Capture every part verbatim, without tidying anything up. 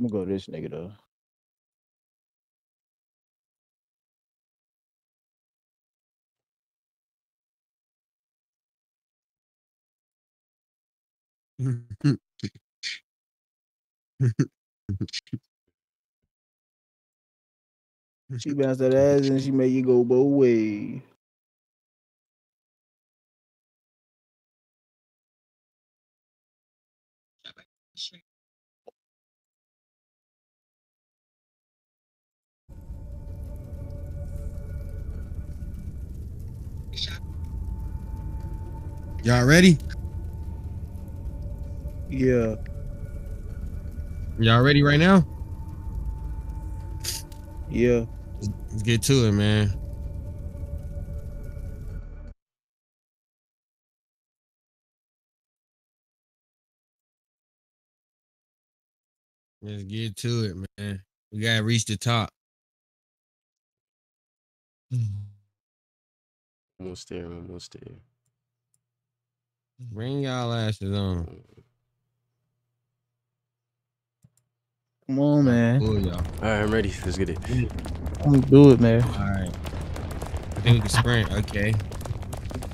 I'm gonna go to this nigga though. She bounced that ass and she made you go both ways. Y'all ready? Yeah. Y'all ready right now? Yeah. Let's get to it, man. Let's get to it, man. We gotta reach the top. Almost there, almost there. Bring y'all asses on. Come on, man. All right, I'm ready. Let's get it. Let's do it, man. All right. I think we can sprint. Okay.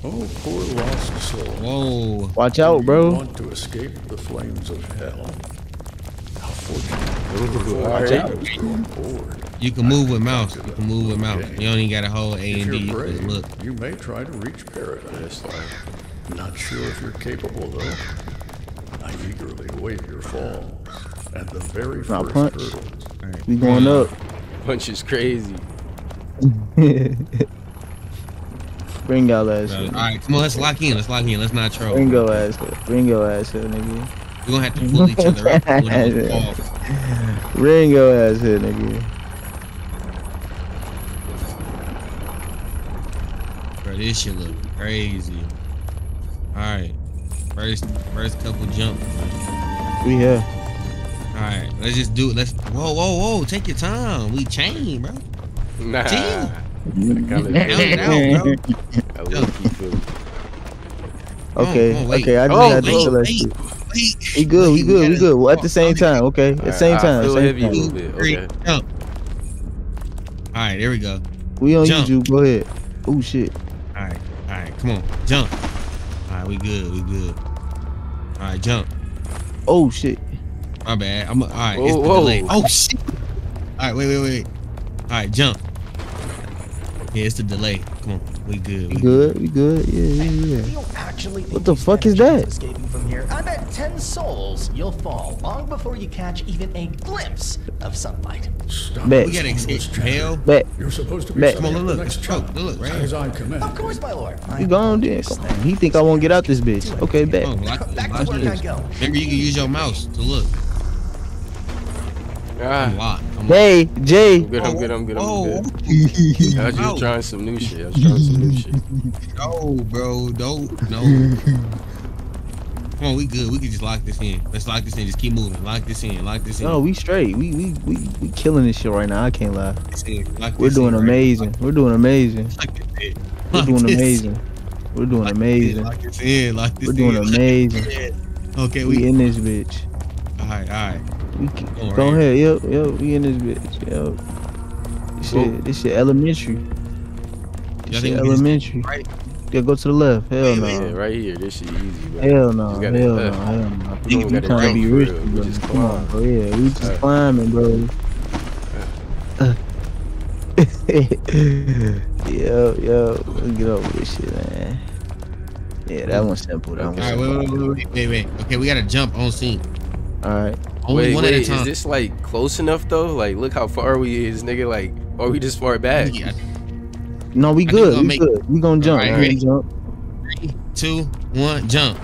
Oh, poor lost soul. Whoa. Watch out, bro. You want to escape the flames of hell? How fortunate. Ooh, watch out. You can move with mouse. You can move with mouse. You only got a whole A and D. Look. You may try to reach paradise. Not sure if you're capable, though. I eagerly wait your fall. At the very first punch. Right. We going up. Punch is crazy. Bring y'all ass here. All right, come on, let's lock in. Let's lock in. Let's not troll. Bring your ass here. Bring your ass here, nigga. We gonna have to pull each other up. We'll bring your ass here, nigga. Bro, this shit look crazy. All right, first first couple jumps. We here. All right, let's just do it. Let's whoa whoa whoa. Take your time. We chain, bro. Nah. Chill. Okay, okay. I just oh, had to wait, wait, wait. We good. We good. We good. Well, at the same time. Okay. At the same time. Same time. Two, three, jump. All right, there we go. We on jump. YouTube. Go ahead. Oh shit. All right, all right. Come on, jump. Alright, we good, we good. Alright, jump. Oh shit. My bad. I'm alright, it's the delay. Oh shit. Alright, wait, wait, wait. Alright, jump. Yeah, it's the delay. Come on. We good. We good, we good, yeah, yeah, yeah. What the fuck is that? Escaping from here. I bet ten souls you'll fall long before you catch even a glimpse of sunlight. Stop. Bet. We gotta escape hell. Bet. You're supposed to be bet. Come on, look, look. Oh, look, right. As I command. Of course, my lord. You gone then? He think I won't get out this bitch. Okay, bet. Oh, lock, back lock to where I go. Maybe you can use your mouse to look. Ah. Hey, Jay. I'm good, I'm good, I'm good, I'm good. I was just trying some new shit. I was trying some new shit. No, bro, don't, no. Come on, we good. We can just lock this in. Let's lock this in. Just keep moving. Lock this in. Lock this in. No, we straight. We we we, we killing this shit right now. I can't lie. We're doing amazing. We're doing amazing. We're doing amazing. We're doing amazing. Lock this in. Lock this in. We're doing amazing. Okay, we in this bitch. All right, all right. We can, oh, go right. ahead, yo, yo, we in this bitch, yo. This shit, cool. This shit elementary. This shit elementary. Right? Yeah, go to the left. Hell wait, no. Wait, wait. Right here, this shit easy, bro. Hell no, hell no, left. hell no. You we trying right to be rich, bro. Just Come climb. on, bro. Yeah, we just right. climbing, bro. Right. yo, yo, let's get over this shit, man. Yeah, that one's simple. That okay. one's simple. All right, wait, wait, wait, wait, wait. Okay, we gotta jump on scene. All right. Only wait, one wait, at a time. Is this like close enough though? Like, look how far we is, nigga. Like, are we just far back? Yeah. No, we good. We make... good. We gonna jump. All right, all right. Ready? Jump. Three, two, one, jump.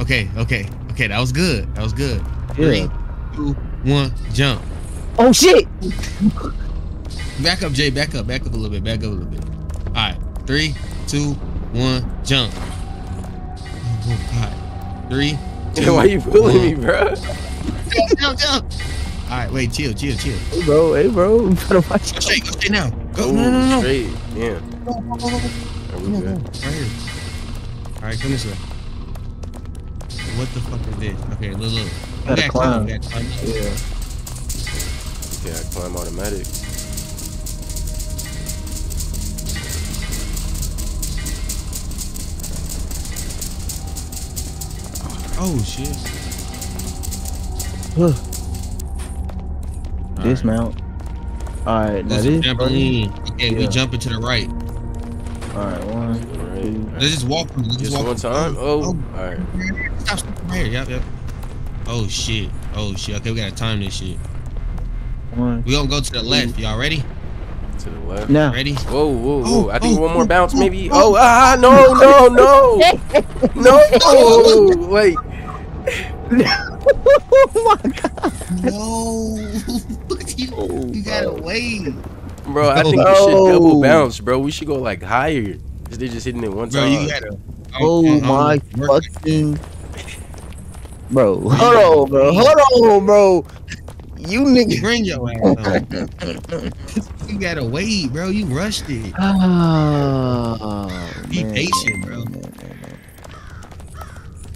Okay, okay, okay. That was good. That was good. Yeah. Three, two, one, jump. Oh shit! Back up, Jay. Back up. Back up a little bit. Back up a little bit. All right. Three, two, one, jump. All right. Three. Dude, why you fooling me, bro? Jump, jump. All right, wait, chill, chill, chill. Hey, bro, hey, bro. You better watch go straight, go straight now. Go, go no, no, no. straight, yeah. Go, go, go, go. Are we good? Right here. All right, come this way. What the fuck is this? Okay, look, look. Gotta yeah, climb. Climb. climb. Yeah. Yeah, climb automatic. Oh shit. Huh. All Dismount. Right. Alright, now this trampoline. Okay, yeah. We jumping to the right. Alright, one, two. Right. Let's just walk through. Let's just walk one time? Oh. Oh. Alright. Stop, stop right here. Yep, yep. Oh shit. Oh shit. Okay, we gotta time this shit. One. We gonna go to the left. Y'all ready? To the left. No. Ready? Whoa, whoa, whoa. I think oh, one more oh, bounce, oh, maybe. Oh, oh, ah, no, no, no. No. Oh, wait. Oh my god. No. you, oh, you gotta bro. wait. Bro, I think oh. we should double bounce, bro. We should go like higher. Cause they're just hitting it one time. Bro, you gotta, oh, oh my fucking. Bro, hold on, bro. Hold on, bro. You nigga, bring your ass on. You gotta wait, bro. You rushed it. Oh, Be man. patient, bro.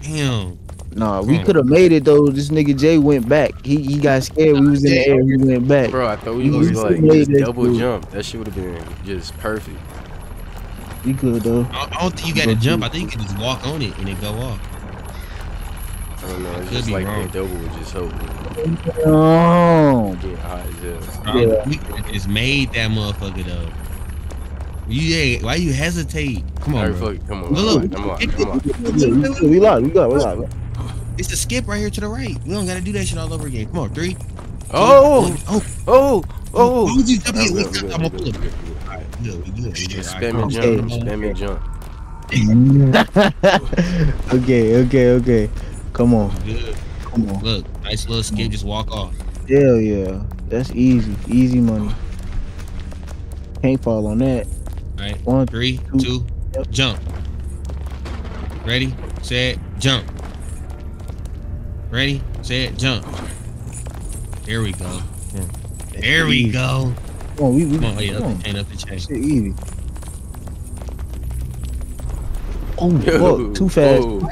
Damn. Nah, we could have made it though. This nigga Jay went back. He he got scared. We was in the air. We went back. Bro, I thought we, we was like just double dude. jump. That shit would have been just perfect. You could though. I don't think you gotta go jump. Through. I think you can just walk on it and it go off. I don't know, it's just like the double was just hoping. Oh. Yeah, hot as hell. We just made that motherfucker though. Yeah, why you hesitate? Come on, bro. Come on, look, come on, come on. We locked, we got, we locked. It's a skip right here to the right. We don't gotta do that shit all over again. Come on, three. Oh, oh, oh, oh. Why would you double it? I'm gonna pull it. All right, good, we good. Spam and jump, spam and jump. Okay, okay, okay. Come on. Good. Come on. Look, nice little skip, just walk off. Hell yeah. That's easy. Easy money. Can't fall on that. Alright. One, three, two, two yep. jump. Ready, set, jump. Ready, set, jump. There we go. There we easy. go. Come on, we, we, come on, yeah, up the chain, up the chain. Shit easy. Oh, whoa, too fast. Whoa.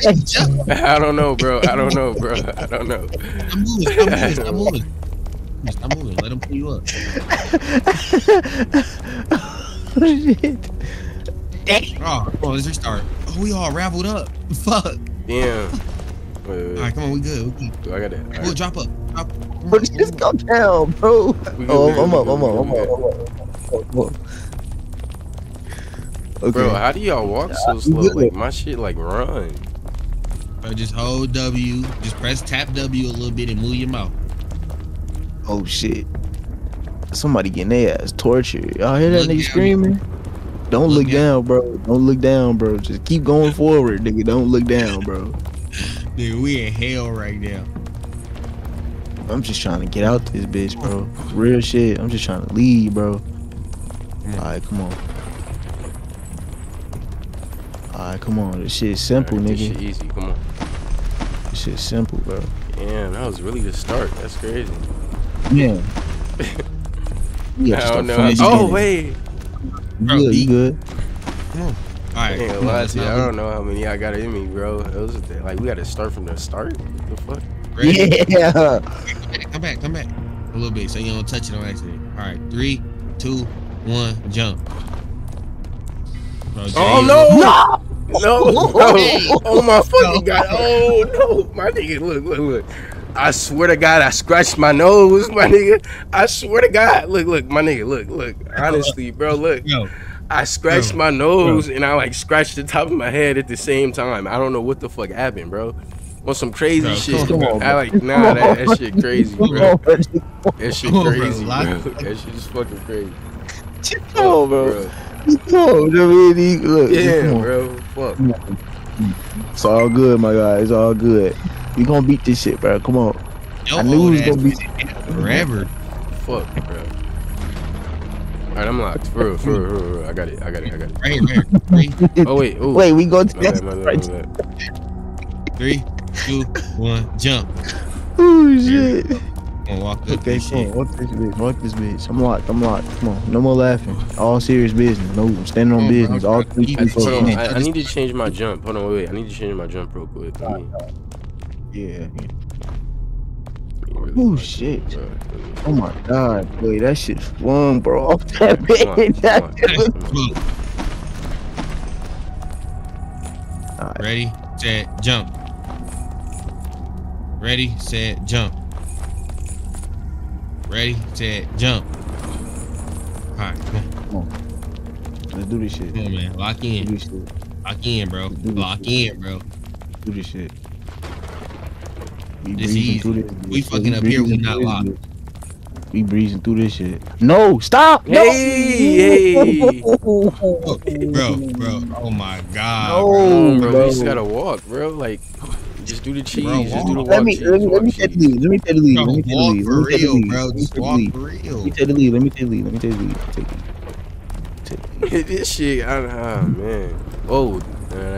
I don't know, bro. I don't know, bro. I don't know. I'm moving. I'm moving. I'm moving. Let him pull you up. Oh, shit. Oh, come on. Let's restart. Oh, we all raveled up. Fuck. Damn. Wait, wait, wait. All right, come on. We good. We good. I got it. Right. We'll drop up. Drop up. Bro, just go down, bro. Oh, I'm up. I'm up. I'm up. I'm up. Okay. Bro, how do y'all walk yeah, so slow? Like my shit, like run. Bro, just hold W. Just press tap W a little bit and move your mouth. Oh shit! Somebody getting their ass tortured. Y'all hear that look nigga down, screaming? Bro. Don't look, look down, down, bro. Don't look down, bro. Just keep going forward, nigga. Don't look down, bro. Dude, we in hell right now. I'm just trying to get out this bitch, bro. Real shit. I'm just trying to leave, bro. All right, come on. Alright, come on. This shit's simple, right, nigga. This shit easy. Come on. This shit's simple, bro. Damn, that was really the start. That's crazy. Yeah. Yeah. I don't know. Oh wait. Bro, you eat. good? Come on. Alright. I, on, on, I don't know how many I got in me, bro. That was the, like we got to start from the start. What the fuck? Ready? Yeah. Come back. Come back. A little bit, so you don't touch it on accident. Alright, three, two, one, jump. Bro, oh no! No! No, no. Oh my fucking god. Oh no, my nigga, look, look, look. I swear to god, I scratched my nose, my nigga. I swear to god. Look, look, my nigga, look, look. Honestly, bro, look. Yo. I scratched Yo. my nose Yo. and I like scratched the top of my head at the same time. I don't know what the fuck happened, bro. On some crazy bro, shit. Come on, I like, nah, that, that shit crazy, bro. That shit crazy, bro. That shit is fucking crazy. Oh, bro. No, really, look, yeah, bro. Fuck. It's all good, my guy. It's all good. We gonna beat this shit, bro. Come on. Yo, I knew we was gonna beat it forever. Fuck, bro. All right, I'm locked. For real, for real, for real. I got it. I got it. I got it. Right, right, right. Oh wait. Ooh. Wait, we go to that. Right. Three, two, one, jump. Oh shit. Come on, walk up this shit. Walk this bitch. Walk this bitch. I'm locked. I'm locked. Come on. No more laughing. All serious business. No, I'm standing on business. All three people. I, I need to change my jump. Hold on. Wait, wait. I need to change my jump real quick. Yeah. Oh shit! Oh my god, boy, that shit swung, bro. Off that bed. That ready, set, jump. Ready, set, jump. Ready, set, jump. All right, come on. Let's do this shit. Come on, man. Lock in. Let's do this shit. Lock in, bro. Lock shit. in, bro. Do this shit. We this easy. This. We fucking we up here. We not locked. Shit. We breezing through this shit. No, stop. Hey, no. hey. Oh, bro, bro. Oh my god. No, bro. bro. You just gotta walk, bro. Like, just do the cheese. Bro, just do the walk. Let me, let me, let me take the lead. Let me take the lead. Let me take the lead. For real, bro. Just walk for real. Let me take the lead. Let me take the lead. Let me take the lead. Take it. This shit, I don't know, man. Oh, uh,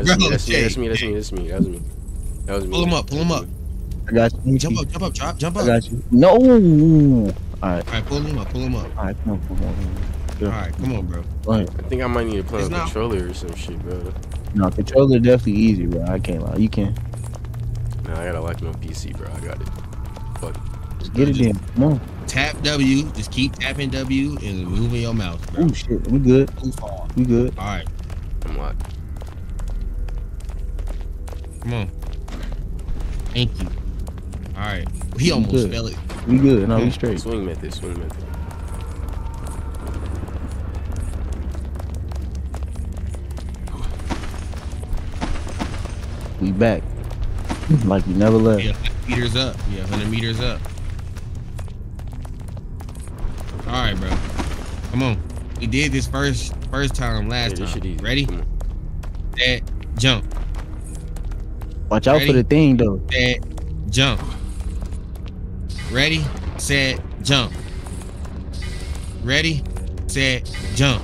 that's, me, that's, me, that's me, that's me, that's me, that's me, that was me. Pull him up, pull him up. I got you. Jump up, jump up, drop, jump up. I got you. No. All right. All right, pull him up, pull him up. All right, come on, come on. All right, come on, bro. All right. I think I might need to play on controller or some shit, bro. No, controller definitely easy, bro. I can't lie, you can. No, I gotta lock my P C, bro. I got it. Fuck it. Just get it in. Come on. Tap W, just keep tapping W and moving your mouth, bro. Oh shit, we good. We good. All right. Come on. Come on. Thank you. All right. He almost fell it. We good. No, we straight. Swing method. Swing method. We back. Like we never left. Yeah, one hundred meters up. Yeah, one hundred meters up. All right, bro. Come on. We did this first first time last yeah, time. Ready? That jump. Watch out Ready? for the thing, though. That jump. Ready? Set. Jump. Ready? Set. Jump.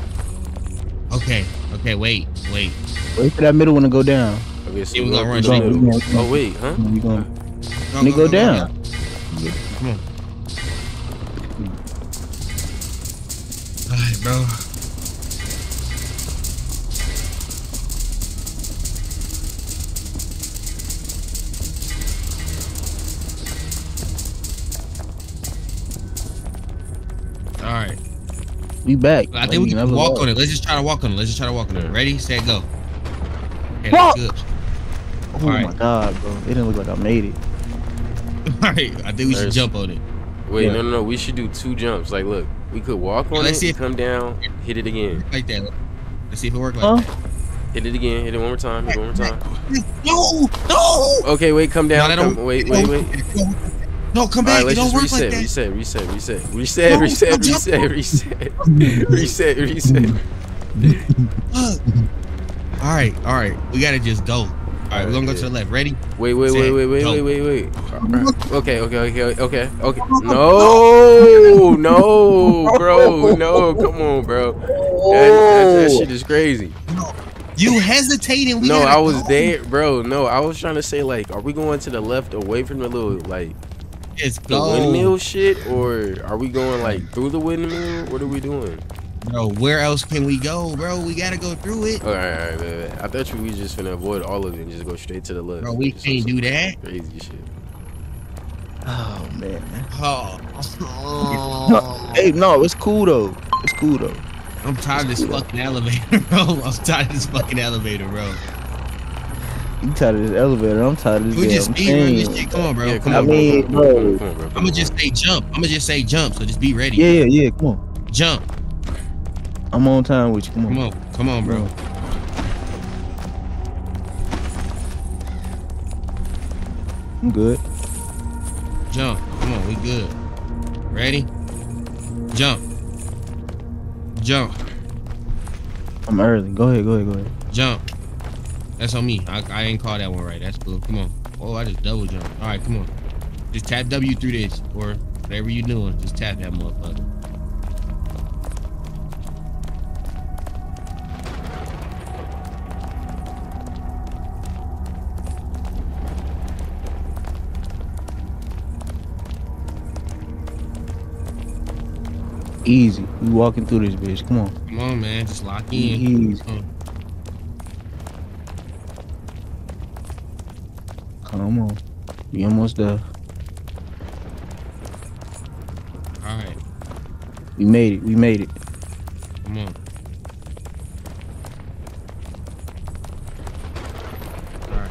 Okay. Okay. Wait. Wait. Wait for that middle one to go down. Okay, so yeah, we gonna run straight. Oh wait, huh? We gonna go, go, go down. Go, go. Come on. Alright, bro. Alright. We back. I think we can walk on it. Let's just try to walk on it. Let's just try to walk on it. Ready, set, go. Okay, that's good. Oh my god, bro. It didn't look like I made it. Alright, I think we should jump on it. Wait, no, no, no. We should do two jumps. Like, look. We could walk on it, come down, hit it again. Like that. Let's see if it worked like that. Hit it again. Hit it one more time. Hit it one more time. No! No! Okay, wait. Come down. Wait, wait, wait. No, come back. It don't work like that. Reset, reset, reset, reset, reset, reset, reset, reset, reset. All right, all right. We got to just go. All right, we're gonna go to the left. Ready? Wait, wait, wait, wait, wait, wait, wait, wait. Right. Okay, okay, okay, okay, okay. No, no, bro, no, come on, bro. That, that, that shit is crazy. You hesitating? We no, I was go. there, bro. No, I was trying to say like, are we going to the left away from the little like it's the windmill shit, or are we going like through the windmill? What are we doing? Bro, where else can we go, bro? We gotta go through it. All right, all right, man. I thought you we just finna avoid all of it and just go straight to the left. Bro, we just can't do that. Crazy shit. Oh man. Oh. oh. Hey, no, it's cool though. It's cool though. I'm tired it's of this cool, fucking though. elevator, bro. I'm tired of this fucking elevator, bro. You tired of this elevator? I'm tired of this. We just speed run. Come on, bro. Yeah, come I on, mean, bro. bro. bro. I'ma just say jump. I'ma just say jump. So just be ready. Yeah, yeah, yeah. Come on. Jump. I'm on time with you. Come on, come on, come on bro. I'm good. Jump. Come on, we good. Ready? Jump. Jump. I'm early. Go ahead, go ahead, go ahead. Jump. That's on me. I, I didn't call that one right. That's cool. Come on. Oh, I just double jumped. All right, come on. Just tap W through this or whatever you're doing. Just tap that motherfucker. Easy. We walking through this bitch. Come on. Come on, man. Just lock in. Easy. Come on. We almost there. We made it. We made it. Come on. All right.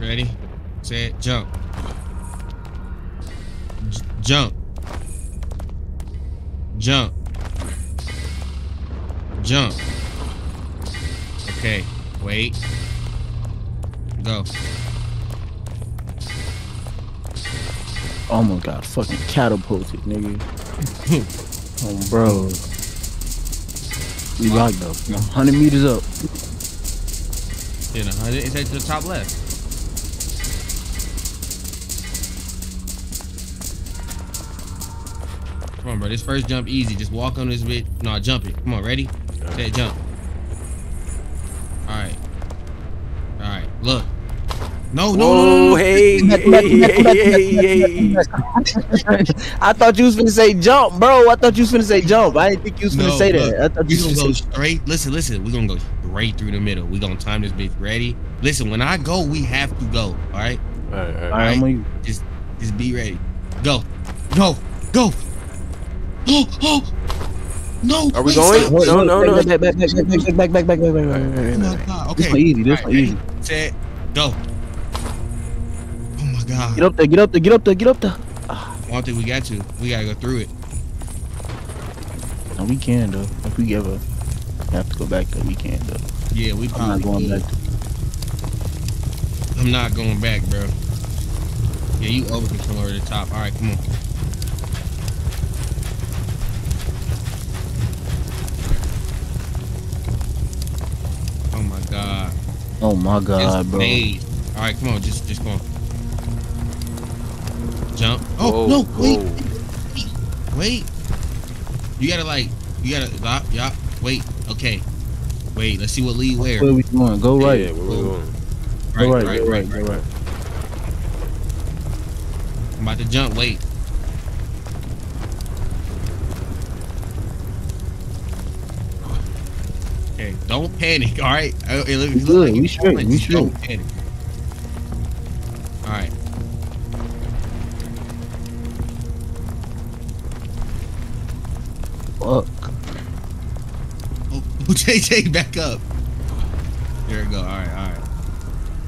Ready? Set. Jump. J- jump. Jump. Jump. Okay, wait. Go. Oh my god, fucking catapulted, nigga. Oh, bro. We locked up. one hundred meters up. Yeah, one hundred. It's at the top left. Come on, bro. This first jump easy. Just walk on this bit. Nah, jump it. Come on, ready? That jump. Alright. Alright. Look. No, no, Whoa, no. Hey, hey, hey, hey, hey. I thought you was finna say jump, bro. I thought you was finna say jump. I didn't think you was finna no, say look, that. I thought you was gonna go straight. Listen, listen. We're gonna go straight through the middle. We're gonna time this bitch. Ready? Listen, when I go, we have to go. Alright? Alright, alright. All right, I'm gonna... Just just be ready. Go. Go. Go. Oh, oh. No, are we going? No, no, no. Back, back, back, back, back, back, back, back, back, back, back, back, back. Okay. This is easy. This is easy. Set, go. Oh my god. Get up there. Get up there. Get up there. Get up there. I don't think we got to. We gotta go through it. No, we can though. If we ever have to go back there, we can though. Yeah, we probably. I'm not going back. I'm not going back, bro. Yeah, you over control over the top. All right, come on. God. Oh my god, bro. All right, come on, just just come on. Jump. Oh, whoa, no, whoa. Wait, wait. You gotta like, you gotta, yop, yop, wait, okay. Wait, let's see what lead where. Where we going? Go right. Yeah, where we going? Right, go right, right, go right, right, go right. I'm about to jump, wait. Okay, don't panic, all right? It's good, we straight, we straight. Don't panic. All right. Fuck. Oh, J J, back up. There we go, all right, all right.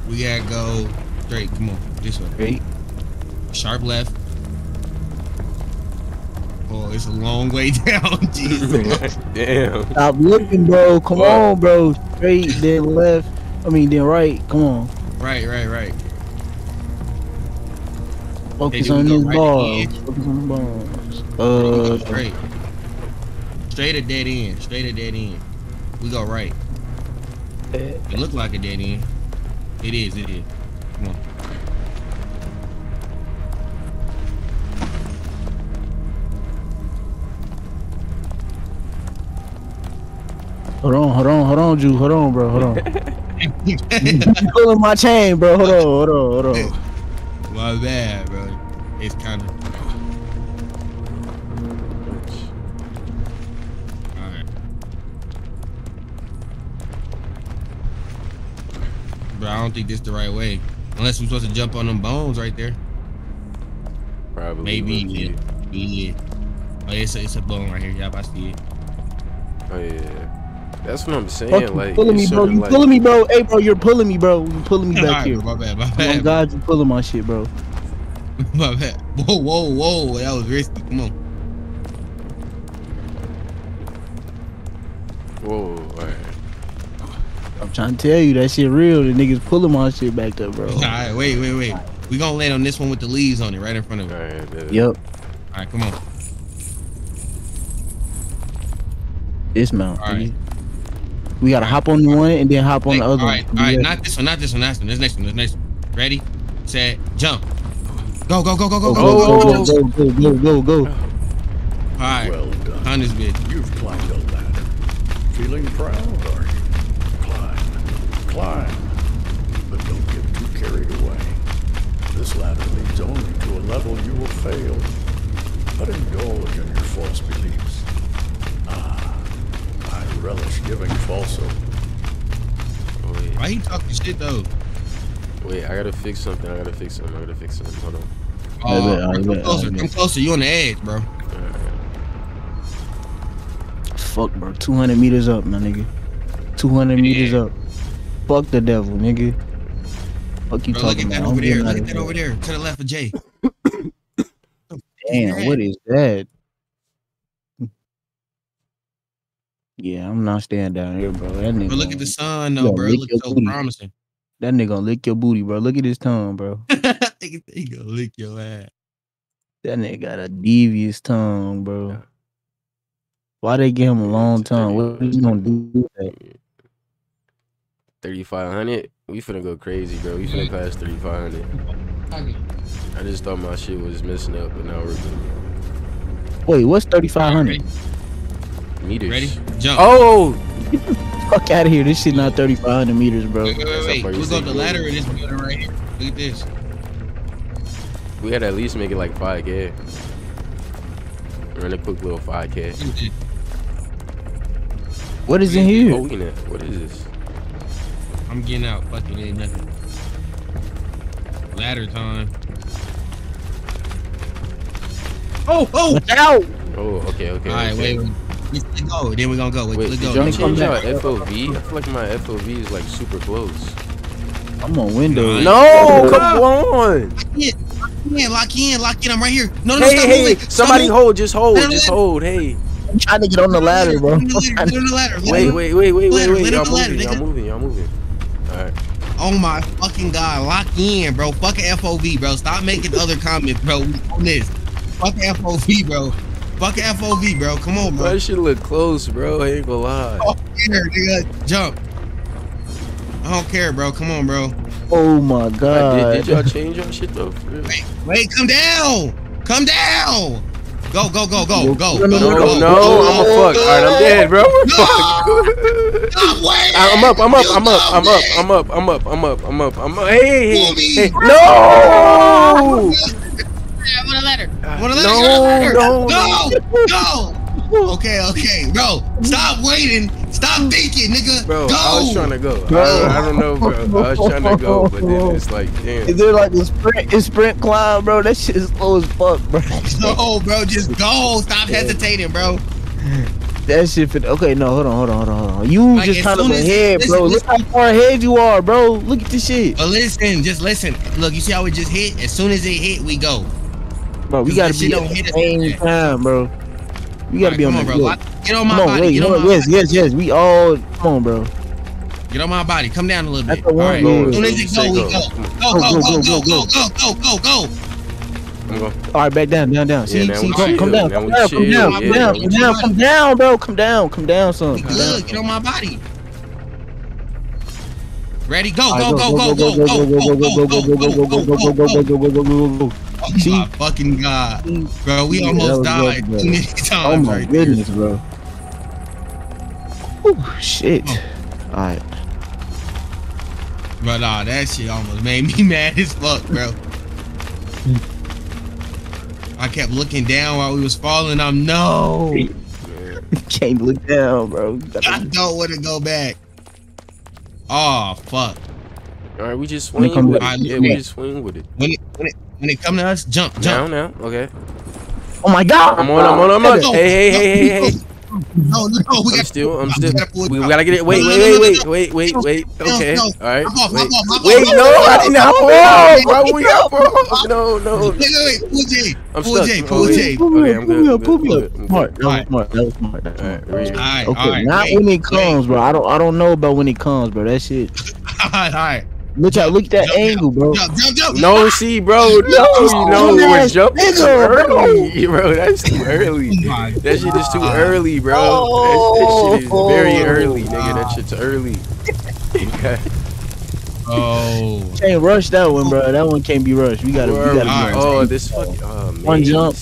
We gotta go straight, come on, this way. Straight. Sharp left. Oh, it's a long way down, Jesus. Damn. Stop looking, bro. Come what? on, bro. Straight, then left. I mean, then right. Come on. Right, right, right. Focus hey, on these right balls. The Focus on the balls. Uh, straight. Straight or dead end. Straight or dead end. We go right. It looked like a dead end. It is, it is. Come on. Hold on, hold on, hold on, Jew. Hold on, bro. Hold on. You pulling my chain, bro. Hold on, hold on, hold on. My bad, bro. It's kind of. All right. Bro, I don't think this the right way. Unless we're supposed to jump on them bones right there. Probably. Maybe. Yeah. yeah. Oh, yeah, it's a, it's a bone right here. Y'all, I see it. Oh, yeah. That's what I'm saying. Fuck, like, pulling me, bro. You like... pulling me, bro. Hey, bro, you're pulling me, bro. You pulling me back right, here. My bad, my bad. Oh, God, you pulling my shit, bro. My bad. Whoa, whoa, whoa. That was risky. Come on. Whoa, all right. I'm trying to tell you that shit real. The niggas pulling my shit back up, bro. All right, wait, wait, wait. We gonna land on this one with the leaves on it right in front of it. All right, yep. All right, come on. Dismount. All right. We gotta hop on one and then hop on the other one. All right, all right, not this one, not this one, not this one. This next one, this next one. Ready, set, jump. Go, go, go, go, go, go, go, go, go, go, go, go. All right, on this bitch. You've climbed the ladder. Feeling proud, are you? Climb, climb, but don't get too carried away. This ladder leads only to a level you will fail. But indulge in your false beliefs. Ah, up also. Wait. Why you talking shit though? Wait, I gotta fix something. I gotta fix something. I gotta fix something. Hold on. Oh, uh, come bet, closer. Come closer. You on the edge, bro. Fuck, bro. two hundred meters up, my nigga. two hundred meters up. Fuck the devil, nigga. Fuck you bro, talking about? Look at that over there. Look at that over there. To the left of Jay. Damn, what is that? Yeah, I'm not staying down here, bro. That nigga. Bro, look at the sun, though, bro. It looks so promising. That nigga gonna lick your booty, bro. Look at his tongue, bro. He gonna lick your ass. That nigga got a devious tongue, bro. Why they give him a long tongue? What is he gonna do with that? thirty-five hundred? We finna go crazy, bro. We finna pass thirty-five hundred. I just thought my shit was messing up, but now we're good. Wait, what's thirty-five hundred? Meters. Ready? Jump. Oh! Get the fuck out of here. This shit not thirty-five hundred meters, bro. Wait, wait, wait. wait. Who's on the ladder in this building right here? Look at this. We gotta at least make it like five K. Run a quick little five K. What is in here? Oh, what is this? I'm getting out. Fucking ain't nothing. Ladder time. Oh, oh! Watch out! Oh, okay, okay. All right, okay. wait. Let's go. Then we're gonna go. Wait, let's go. Did y'all change our F O V? I feel like my F O V is like super close. I'm on windows. No, no, come on. Lock in, lock in, lock in. I'm right here. No, no, hey, stop, hey, moving. Somebody stop, hold. Just hold. Just hold. Hey. I'm trying to get on the ladder, bro. Get on the ladder. Wait, wait, wait, wait, wait, wait. Y'all moving. Y'all moving. Y'all moving. All right. Oh my fucking god, lock in, bro. Fucking F O V, bro. Stop making other comments, bro. We on this. Fucking F O V, bro. Fucking F O V, bro. Come on, bro. That shit look close, bro. I ain't gonna lie. Oh, here, nigga. Jump. I don't care, bro. Come on, bro. Oh my god. Right, did did y'all change your shit though? Wait, wait, come down. Come down. Go, go, go, go, go. No, no, go, no, go, no. Go, I'm go, a fuck. Alright, I'm dead, bro. We're no. fucked. No, I'm up, I'm up, I'm up, I'm up, I'm up, I'm up, I'm up, I'm up, I'm up. Hey, hey, hey. No! I want a letter. I want a letter. No, letter. no, no, no. no. Okay, okay, bro. Stop waiting. Stop thinking, nigga. Bro, go. I was trying to go. Bro. I, I don't know, bro. I was trying to go, but then it's like, damn. Is there like a sprint, a sprint climb, bro? That shit is slow as fuck, bro. No, bro, just go. Stop yeah. hesitating, bro. That shit. Fit. Okay, no, hold on, hold on, hold on, hold on. You like, just kind of ahead, listen, bro. Listen. Look how far ahead you are, bro. Look at this shit. But listen, just listen. Look, you see how it just hit? As soon as it hit, we go. Bro, we gotta be at the same time, bro. We gotta be on the field. Get on my body. Get on my body. Yes, yes, yes. We all come on, bro. Get on my body. Come down a little bit. All right. As soon as it go, we go. Go, go, go, go, go, go, go, go. All right, back down, down, down. See, see, come down, come down, come down, come down, come down, come down, bro. Come down, come down, son. Good. Get on my body. Ready? Go, go, go, go, go, go, go, go, go, go, go, go, go, go, go. Oh my See? fucking god, bro! We yeah, almost died good, too many times. Oh my right goodness, there. bro! Oh shit! Oh. All right, bro. Nah, that shit almost made me mad as fuck, bro. I kept looking down while we was falling. I'm no. Can't look down, bro. I don't want to go back. Oh fuck! All right, we just swing with it. Right, yeah, we just swing with it. When it, when it When it come to us, jump, jump. Now, now, okay. Oh my god! I'm on, I'm on, I'm on. No, hey, hey, no, hey, hey, hey. No, no, no, we got still, I'm still. We gotta get it. Wait, no, wait, no, wait, no, wait, no, wait, no, wait, no, wait. Okay, no, all right. Off, wait, off, wait, no, I didn't hop off. No, no. Wait, wait, wait. Pull J. I'm stuck. Pull J. Pull J. Okay, I'm good. Pull J. Smart. All right, smart. That was smart. All right. Okay, not when it comes, bro. I don't, I don't know about when it comes, bro. That shit. All right, all right. Look at look at that jump, angle, bro. Jump, jump, jump. No, see, bro. No, no, we're jumping too early, bro. That's too early. Oh that shit is too early, bro. Oh. That, that shit is very early, nigga. That shit's early. Okay. Oh. Can't rush that one, bro. That one can't be rushed. We gotta, bro, we gotta. Right. Oh, this fucking. Oh, man. One jump.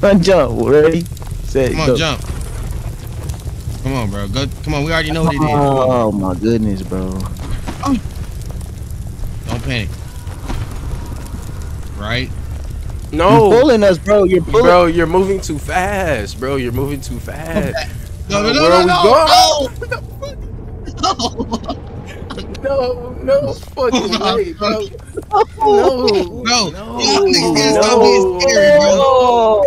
One jump. Ready? Set. Come on, go. Jump. Come on, bro. Go. Come on. We already know what it is. Oh my goodness, bro. Oh. Don't panic. Right? No. You're pulling us, bro. You're pulling. Bro, you're moving too fast, bro. You're moving too fast. No, no, Where no, no, we no, going? No, no, no fucking no, way, bro. No, no, no, y'all niggas gotta stop being scared, bro.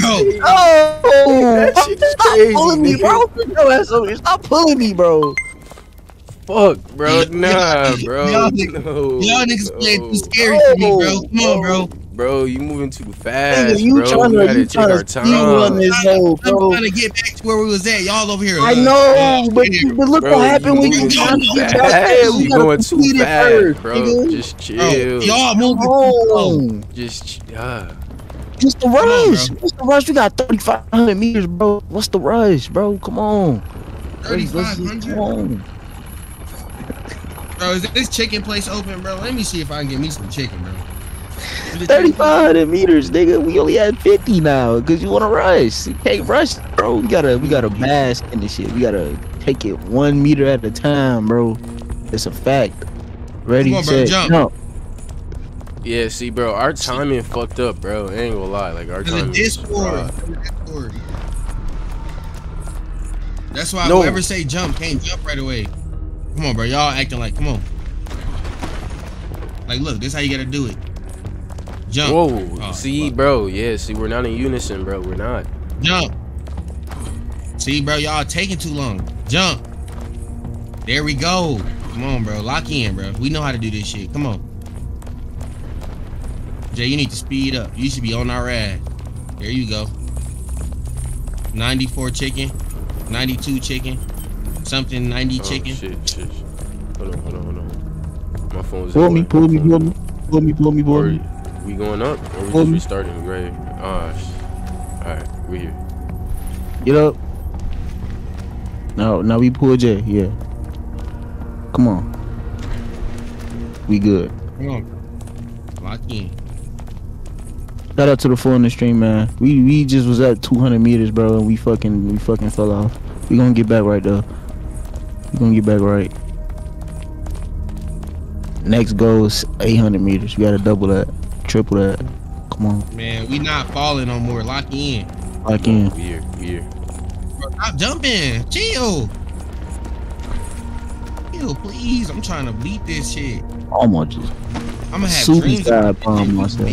No, that shit is crazy. No, that shit is crazy. Stop pulling me, bro. No, that's over. Stop pulling me, bro. Fuck, bro. Nah, bro. Y'all niggas, no, y'all niggas no. playing too scary for me, bro. Come on, bro. Bro, you moving too fast, you bro. Trying to, we gotta you take trying our time. I'm, hole, I'm trying to get back to where we was at. Y'all over here. I know, uh, but, but look bro, what happened when you trying to get back. You going too fast, bro. Nigga. Just chill. Y'all moving too slow. Just, uh. What's the rush? On, What's the rush? We got thirty-five hundred meters, bro. What's the rush, bro? Come on. thirty-five hundred? Bro, is this chicken place open, bro? Let me see if I can get me some chicken, bro. thirty-five hundred meters, nigga. We only had fifty now, cause you wanna rush. You can't rush, bro. We gotta, we gotta mask in this shit. We gotta take it one meter at a time, bro. It's a fact. Ready, Come on, set, bro, jump. jump. Yeah, see, bro, our timing fucked up, bro. I ain't gonna lie, like our timing. Discord. Discord. That's why no. whoever say jump can't jump right away. Come on, bro. Y'all acting like, come on. Like, look, this how you gotta do it. Jump. Whoa, oh, see, fuck. bro, yeah, see, we're not in unison, bro, we're not. Jump. See, bro, y'all taking too long. Jump. There we go. Come on, bro, lock in, bro. We know how to do this shit, come on. Jay, you need to speed up. You should be on our ad. There you go. ninety-four chicken, ninety-two chicken, something ninety oh, chicken. Shit, shit. Hold on, hold on, hold on. My phone's pull me, pull me, pull me, pull me, pull me, pull me. We going up or we just restarting? Great. Ah, oh, all right, we here. Get up. No, no, we pull J. Yeah. Come on. We good. Come on. Lock in. Shout out to the full in the stream, man. We we just was at two hundred meters, bro, and we fucking we fucking fell off. We gonna get back right though. We gonna get back right. Next goal is eight hundred meters. We gotta double that. Triple that. Come on. Man, we not falling no more. Lock in. Lock in. Weird, weird. Bro, stop jumping. Chill. Chill, please. I'm trying to beat this shit. Almost. Just I'm gonna have suicide bomb myself.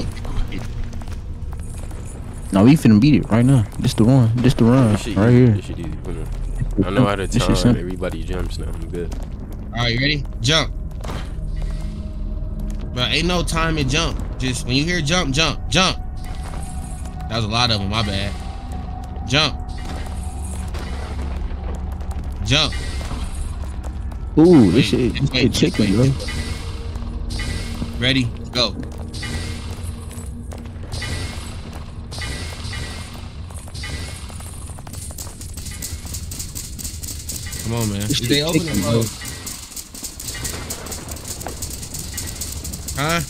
No, we finna beat it right now. This the one. This the run. This shit, right here. This shit easy. I know how to time. Everybody jumps now. I'm good. All right, you ready? Jump. Bro, ain't no time to jump. Just when you hear jump, jump, jump. That was a lot of them, my bad. Jump. Jump. Ooh, wait, this shit, this wait, shit chicken, wait. bro. Ready, go. Come on, man. This Did they open them up? Huh?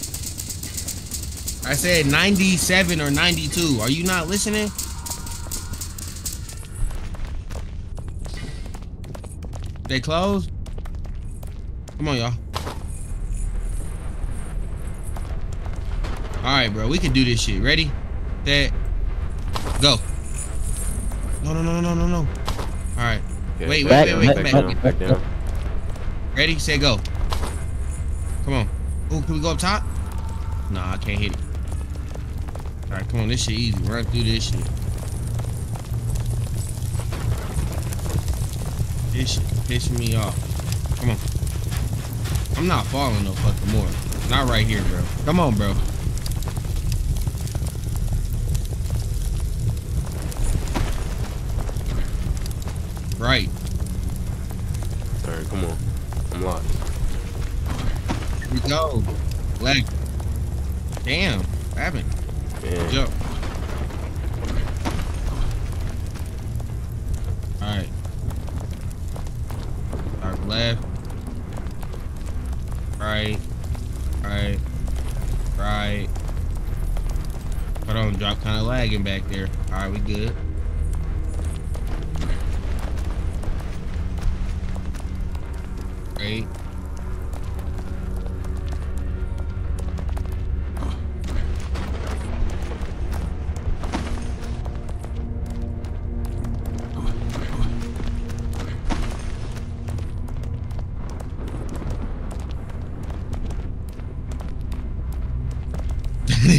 I said ninety-seven or ninety-two. Are you not listening? They closed? Come on, y'all. All right, bro. We can do this shit. Ready? That. Go. No, no, no, no, no, no. All right. Okay, wait, back, wait, wait, wait, wait. Come back, back, back down. Ready? Say go. Come on. Ooh, can we go up top? Nah, I can't hit it. All right, come on, this shit easy. Run through this shit. This shit pissing me off. Come on. I'm not falling no fucking more. Not right here, bro. Come on, bro. Right. All right, come on. I'm locked. Here we go. Leg. Damn, what happened? Yeah. Jump. Alright. Alright, left. Right. Right. Right. Hold on, drop kind of lagging back there. Alright, we good. Right.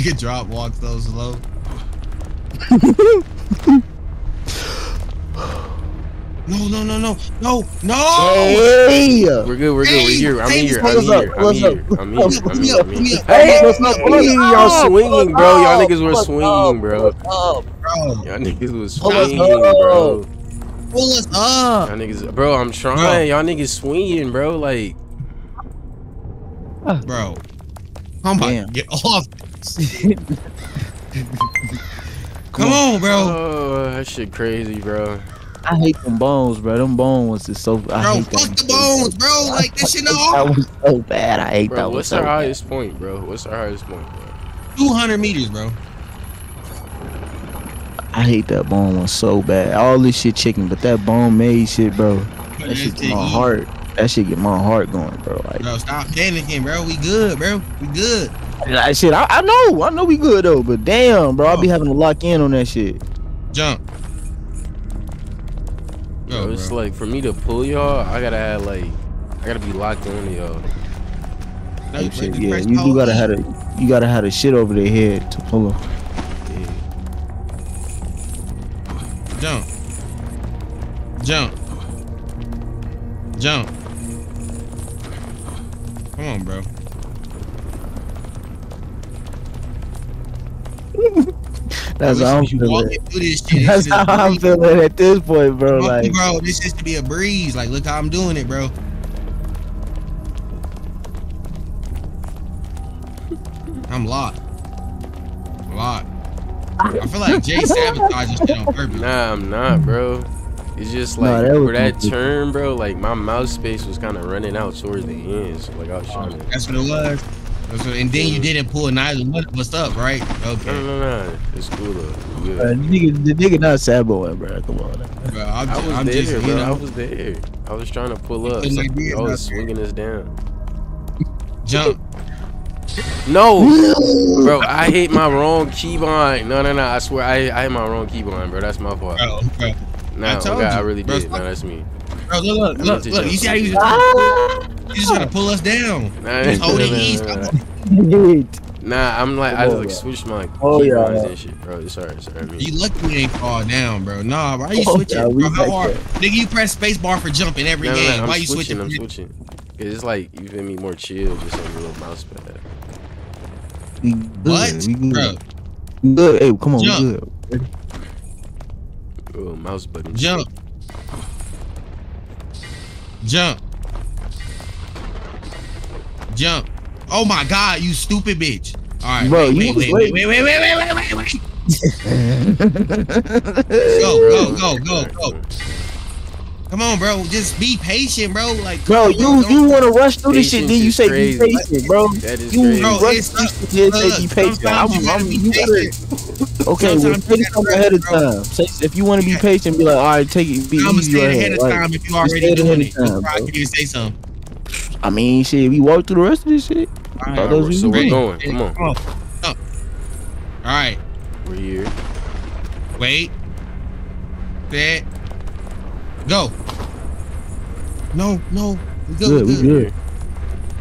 You can drop walk those low. No, no, no, no, no, no! Hey. We're good, we're good, hey. We're here. I'm hey, here, I'm here, I'm here, I'm here, I'm here, I'm here. Hey, y'all swinging, bro. Y'all niggas were swinging, bro. Y'all niggas was swinging, bro. Pull us up. Y'all niggas, bro, I'm trying. Y'all niggas swinging, bro, like. Bro. Come on, get off. Come on, bro. Oh, that shit crazy, bro. I hate them bones, bro. Them bones is so. I bro, hate fuck them. the bones, bro. Like that shit. No. That was so bad. I hate bro, that. What's so our bad. highest point, bro? What's our highest point, bro? two hundred meters, bro. I hate that bone one so bad. All this shit chicken, but that bone made shit, bro. That but shit get my eat. heart. That shit get my heart going, bro. Like, bro, stop panicking, bro. We good, bro. We good. That shit. I, I know. I know we good though. But damn, bro, oh. I'll be having to lock in on that shit. Jump. Bro, it's bro. like for me to pull y'all, I gotta have like, I gotta be locked on y'all. Yeah, you do gotta have a, you gotta have a shit over their head to pull them. Yeah. Jump, jump, jump. Come on, bro. That's how I'm feeling. That's how I'm feeling at this point, bro. Like, bro, this used to be a breeze. Like, look how I'm doing it, bro. I'm locked. Locked. I feel like Jay sabotages shit on purpose. Nah, I'm not, bro. It's just like nah, that for that turn, bro. Like my mouth space was kind of running out towards the end, so like I was trying to. That's what it was. And then you didn't pull neither one of us up, right? Okay. No, no, no. It's cool though. It's uh, the, nigga, the nigga not saboing, bro. Come on. Bro, I'm, I was I'm there, just, bro. You know, I was there. I was trying to pull up. So I was swinging us down. Jump. No, bro. I hit my wrong keybind. No, no, no. I swear, I I hit my wrong keybind, bro. That's my fault. Bro, bro. No, I, told God, you. I really bro, did. Bro. No, that's me. Bro, look, look, look, look. You see how you just. He's trying to pull us down. Nah, He's holding east. Nah, I'm like, I just like switched my oh, yeah, yeah. and shit, bro. Sorry, sorry. I mean. You lucky we ain't fall down, bro. Nah, why are you switching? Oh, yeah, bro, how hard? Nigga, you press space bar for jumping every nah, game. Nah, why I'm you switching? switching? I'm switching. It's like, you feel me, more chill, just like a little mouse pad. What? Bro. Good. Hey, come on. Jump. Good. Oh, mouse button. Jump. Jump. Jump. Oh my god, you stupid bitch. Alright, wait, wait, wait, wait, wait, wait, wait, wait, wait, wait. Go, go, go, go, go. Come on, bro. Just be patient, bro. Like, bro, you you wanna rush through this shit, then you say be patient, bro. That is crazy. You rush through this shit, then say be patient. I'm, I'm, you gotta. Okay, well, take it up ahead of time. If you wanna be patient, be like, alright, take it, be easy ahead of time. If you already doing it, I can even say something. I mean, shit, we walked through the rest of this shit. All right, those so we're going. Come on. Come on. All right. We're here. Wait. That. Go. No, no. We good. good we good. good.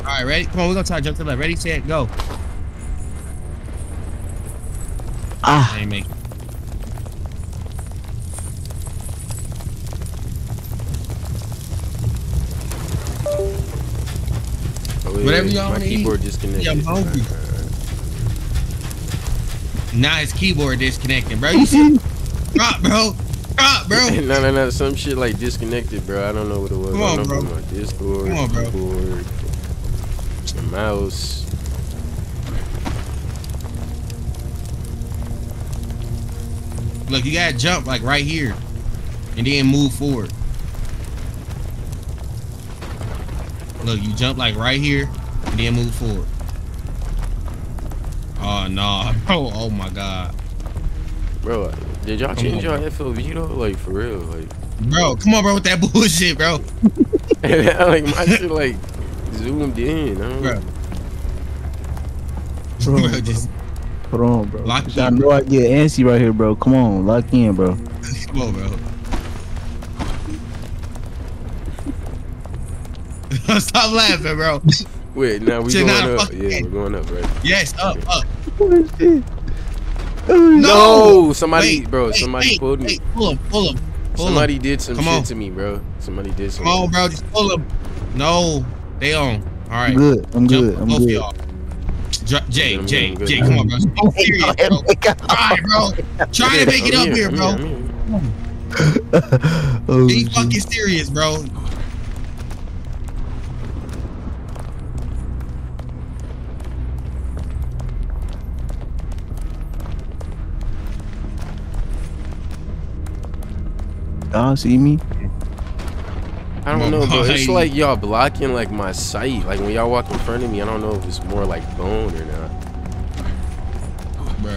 All right, ready? Come on, we're going to try to jump to the left. Ready, set, go. Ah. Ain't make it. Whatever y'all want to eat. Yeah, I'm hungry. Nah, his keyboard disconnecting, bro. You see? Drop, bro. Drop, bro. No, no, no. Some shit like disconnected, bro. I don't know what it was. Come on, I don't bro. Know my Discord, Come on, bro. Keyboard, the mouse. Look, you gotta jump like right here, and then move forward. Look, you jump like right here, and then move forward. Oh, nah, bro. Oh, my God. Bro, did y'all change y'all F O V, though? Like, for real, like. Bro, come on, bro, with that bullshit, bro. Like, my shit, like, zoomed in. I don't bro. Bro, bro, just. Hold on, bro. Lock in, I know bro. I get antsy right here, bro. Come on, lock in, bro. Come on, bro. Stop laughing, bro. Wait, now we going up. Yeah, head. We're going up, right? Yes, up, up. No, no, somebody, wait, bro, wait, somebody wait, pulled me. Wait, pull him, pull him. Pull somebody him. did some Come shit on. to me, bro. Somebody did some. Come on, bro, just pull him. No, they on. All right. I'm good. I'm good. Jump, I'm good. Y'all. Jay, I'm Jay, good. Jay, come on, bro. I'm serious, bro. Try, bro. Try to make it up here, bro. Oh, be fucking serious, bro. Y'all see me? I don't know, bro. It's like y'all blocking like my sight. Like when y'all walk in front of me, I don't know if it's more like bone or not. Bro,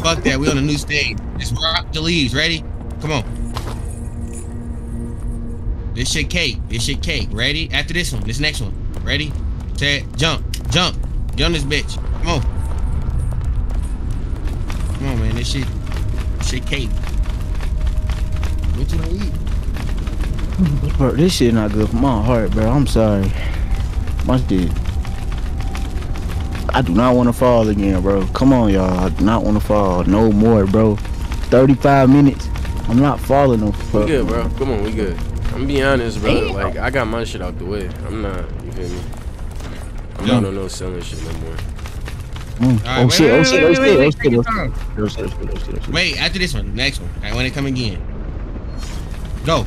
fuck that. We on a new stage. Just rock the leaves. Ready? Come on. This shit cake. This shit cake. Ready? After this one, this next one. Ready? Ted, jump, jump, get on this bitch. Come on. Come on, man. This shit, this shit cake. What you gonna eat? Bro, this shit not good for my heart, bro. I'm sorry. My shit. I do not want to fall again, bro. Come on, y'all. I do not want to fall no more, bro. thirty-five minutes. I'm not falling no fuck. We good, bro. Come on, we good. I'm be honest, bro. Damn. Like, I got my shit out the way. I'm not, you feel me? I'm not on no selling shit no more. Oh shit, oh shit, oh shit, oh shit. Wait, after this one, next one. I want to come again. Go.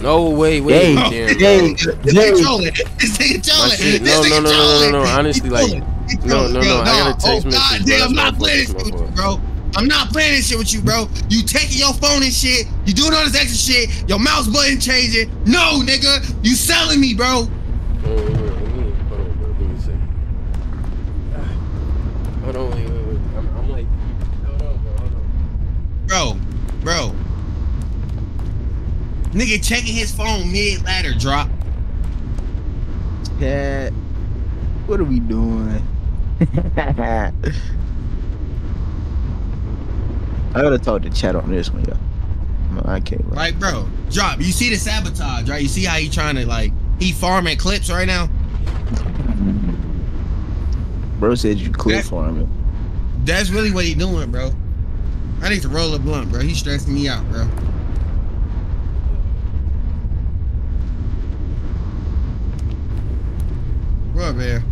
No, wait, wait. Damn, Jay, Jay. Shit, no, no, no, no, no, no. Honestly, like, no, no, no. I gotta text message. Oh, God, damn, I'm not playing this shit with you, bro. I'm not playing this shit with you, bro. You taking your phone and shit. You doing all this extra shit. Your mouse button changing. No, nigga. You selling me, bro. Hold on, wait, wait. Hold on, bro. Give me a second. Hold on, wait, wait, wait. I'm, I'm like, hold on, bro. Hold on. Bro, bro. Nigga checking his phone mid ladder drop. Cat, what are we doing? I gotta talk to chat on this one, y'all. I can't. Like, right, bro, drop. You see the sabotage, right? You see how he trying to like he farming clips right now. Bro said you clip that's, farming. That's really what he doing, bro. I need to roll a blunt, bro. He stressing me out, bro. What, man?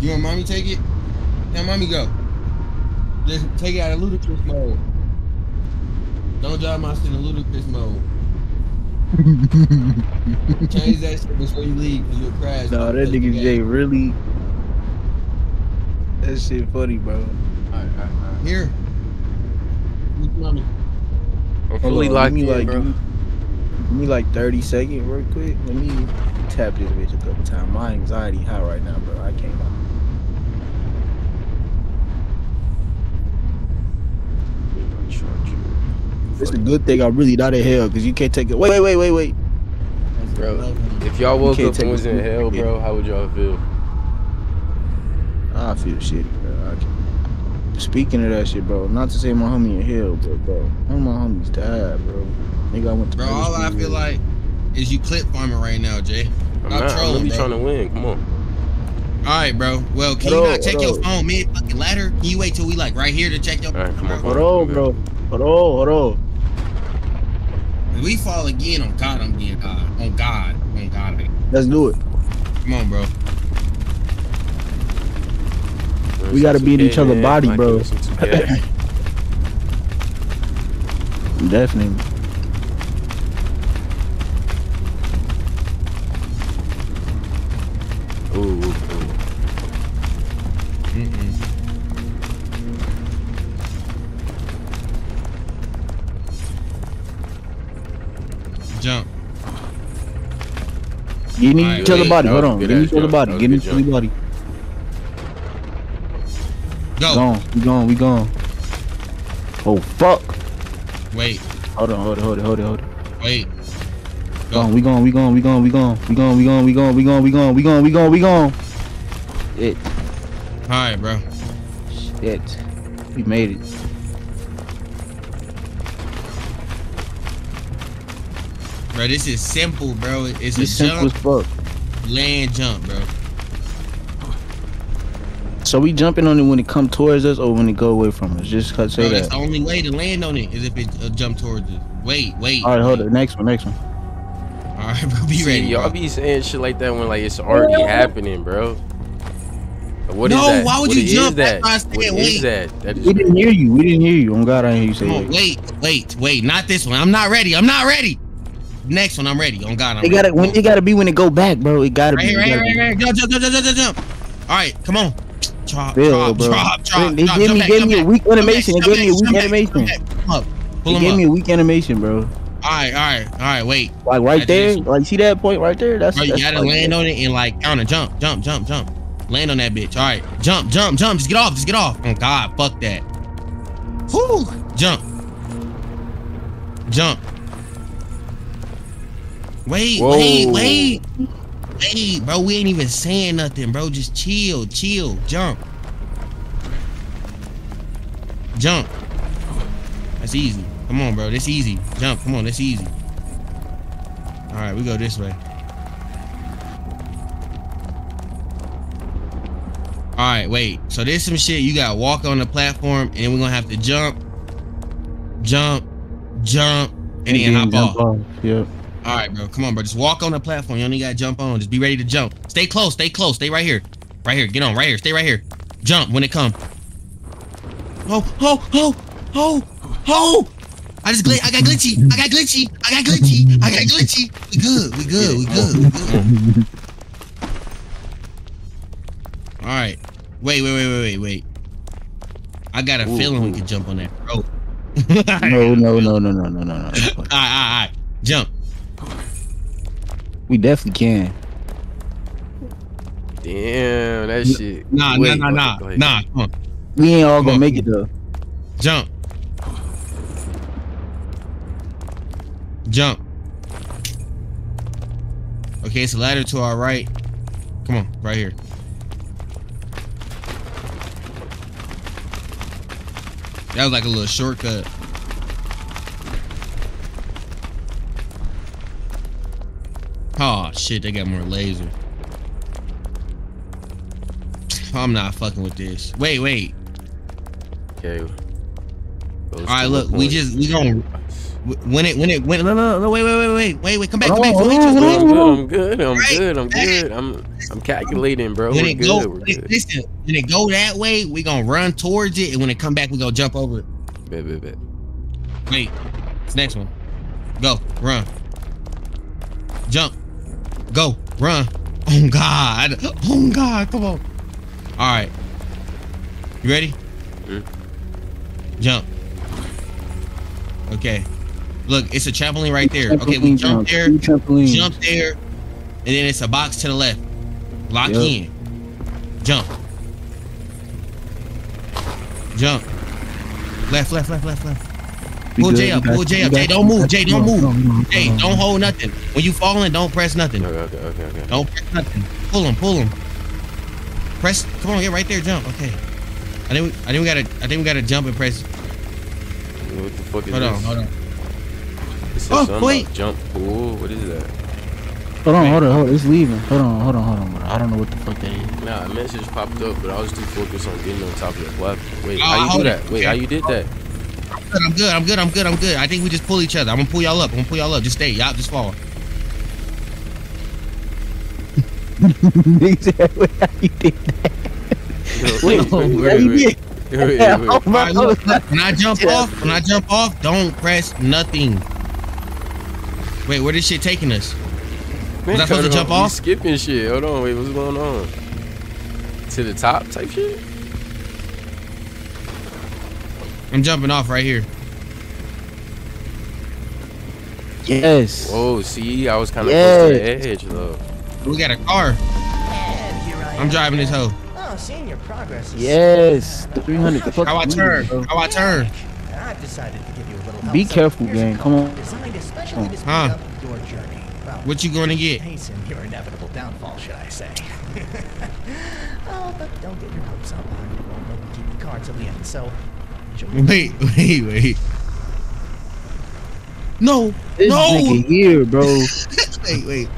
You want mommy take it? Now, mommy go. Just take it out of ludicrous mode. Don't drive my shit in ludicrous mode. Change that shit before you leave, cause you'll crash. No, that nigga Jay really. That shit funny, bro. All right, all right, all right. Here. Look, mommy. I'm fully locked in, like, bro. Give me like thirty seconds real quick. Let me tap this bitch a couple times. My anxiety high right now, bro. I can't lie. It's a good thing I really not in hell, because you can't take it. Wait, wait, wait, wait, wait. Bro, if y'all woke up and was in hell, bro, how would y'all feel? I feel shitty, bro. I can't. Speaking of that shit, bro, not to say my homie in hell, but, bro, one of my homies died, bro. Nigga, I went to bro, all I feel like is you clip farming right now, Jay. I'm not, trolling, I'm really bro. trying to win. Come on. All right, bro. Well, can hold you not check on. your phone mid fucking ladder? Can you wait till we like right here to check your? All right, come all on. Hold on, bro. Hold on, hold on. If we fall again, on God, I'm getting uh, on God, on God. Like. Let's do it. Come on, bro. bro we gotta beat each other's man. body, bro. Definitely. Ooh, ooh, ooh. Mm-mm. Jump. You need right, to tell the body. Hold on. You need to tell the body. Get into the body. Go. Gone. We gone. We gone. Oh fuck. Wait. Hold on. Hold it. Hold it. Hold it. Hold it. Wait. Go. We gone, we gone, we gone, we gone, we gone, we gone, we gone, we gone, we gone, we gone, we gone, we gone. Shit. Alright, bro. Shit. We made it. Bro, this is simple, bro. It's a jump. It's simple as fuck. Land jump, bro. So we jumping on it when it come towards us or when it go away from us? Just cut say that. The only way to land on it is if it uh, jump towards us. Wait, wait. All right, hold it. Next one, next one. All right, bro. Be See, ready. Y'all be saying shit like that when like it's already yeah. happening, bro. What no, is that? Why would what you jump? That? That's what I said. What wait. Is that? That is we didn't hear you. We didn't hear you. Oh God, I didn't hear you say come on, wait, wait, wait. Not this one. I'm not ready. I'm not ready. Next one, I'm ready. Oh God, I'm. It gotta. When, it gotta be when it go back, bro. It gotta right, be. Right, gotta right, be. right, Jump, jump, jump, jump, jump. All right, come on. Drop, Bill, drop, bro. drop, drop, They, they drop, gave me, back, gave me a weak animation. They gave me a weak animation. They gave me a weak animation, bro. All right, all right, all right. Wait. Like right there. Like see that point right there. That's. You gotta land on it and like counter jump, jump, jump, jump. Land on that bitch. All right, jump, jump, jump. Just get off. Just get off. Oh God, fuck that. Whoo! Jump, jump. Wait, Whoa. wait, wait, wait, bro. We ain't even saying nothing, bro. Just chill, chill. Jump, jump. That's easy. Come on, bro. That's easy. Jump. Come on, that's easy. All right, we go this way. Alright, wait. So there's some shit you gotta walk on the platform and then we're gonna have to jump, jump, jump, and then hop off. off. Yep. Alright, bro. Come on, bro. Just walk on the platform. You only gotta jump on. Just be ready to jump. Stay close, stay close, stay right here. Right here. Get on, right here, stay right here. Jump when it comes. Oh, oh, oh, oh, oh. I just glitch I got glitchy. I got glitchy. I got glitchy. I got glitchy. We good, we good, we good, we good. Alright. Wait, wait, wait, wait, wait, wait. I got a ooh, feeling ooh. we could jump on that rope. no, no, no, no, no, no, no, no. Alright, alright, alright. Jump. We definitely can. Damn, that no, shit. Nah, wait, nah, nah, nah, nah. Come on. We ain't all come gonna on. make it though. Jump. Jump. Okay, it's a ladder to our right. Come on, right here. That was like a little shortcut. Oh shit, they got more laser. I'm not fucking with this. Wait, wait. Okay. All right, look, we just we gonna when it when it when no no no wait wait wait wait wait wait come back come back. I'm good. I'm good. I'm good. I'm I'm calculating, bro. When it go, listen, when it go that way, we gonna run towards it, and when it come back, we gonna jump over it. Bet, bet, bet. Wait, it's next one. Go, run, jump, go, run. Oh God, oh God, come on. All right, you ready? Mm-hmm. Jump. Okay, look, it's a trampoline right there. Okay, we jump there, jump there, and then it's a box to the left. Lock yep. in. Jump. Jump. Left, left, left, left, left. Pull Jay up. Pull Jay up. Jay, don't move. Jay, don't move. Jay, don't hold nothing. When you falling, don't press nothing. Okay, okay, okay. Don't press nothing. Pull him. Pull him. Press. Come on, get right there. Jump. Okay. I think. We, I think we gotta. I think we gotta jump and press. What the fuck is hold this? on. Hold on. It's oh wait. Jump. Ooh, what is that? Hold on, hold on, hold on, it's leaving. Hold on, hold on, hold on. I don't know what the fuck that is. Nah, a message popped up, but I was too focused on getting on top of the platform. Wait, oh, how you do that? It. Wait, okay. how you did that? I'm good, I'm good, I'm good, I'm good. I think we just pull each other. I'm gonna pull y'all up, I'm gonna pull y'all up. Just stay, y'all just fall. Exactly how you did that. Wait, wait, wait. wait. All right, look, when I jump off, when I jump off, don't press nothing. Wait, where this shit taking us? Man, was I supposed to jump off? Skipping shit. Hold on, wait, what's going on? To the top type shit? I'm jumping off right here. Yes. Whoa, see, I was kind of yes. close to the edge, though. We got a car. I'm driving this hoe. Oh, seeing your progress. Yes. three hundred. How, how I turn? Bro. How I turn? I've decided to give you a little help. Be careful, gang. Come on. Huh? What you gonna get? Hasten your inevitable downfall, should I say? Oh, but don't get your hopes up. I won't keep the car till the end. So wait, wait, wait. No, this no. Nigga here, bro. Wait, wait.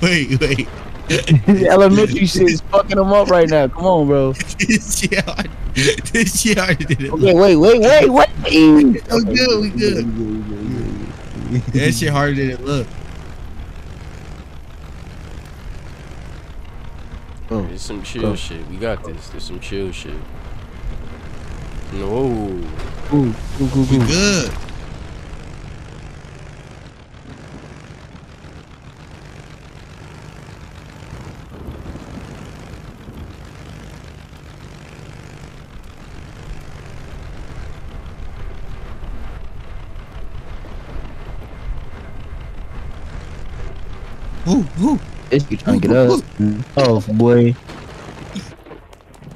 Wait, wait. This elementary shit is fucking them up right now. Come on, bro. This shit already, this shit already did it. Okay, wait, wait, wait, wait. Oh, good, we good. That shit harder than it looked. Oh, there's some chill go. shit. We got this. There's some chill shit. No. Ooh, ooh, ooh, ooh. We good. Ooh, ooh. It's you trying to get us. Oh boy.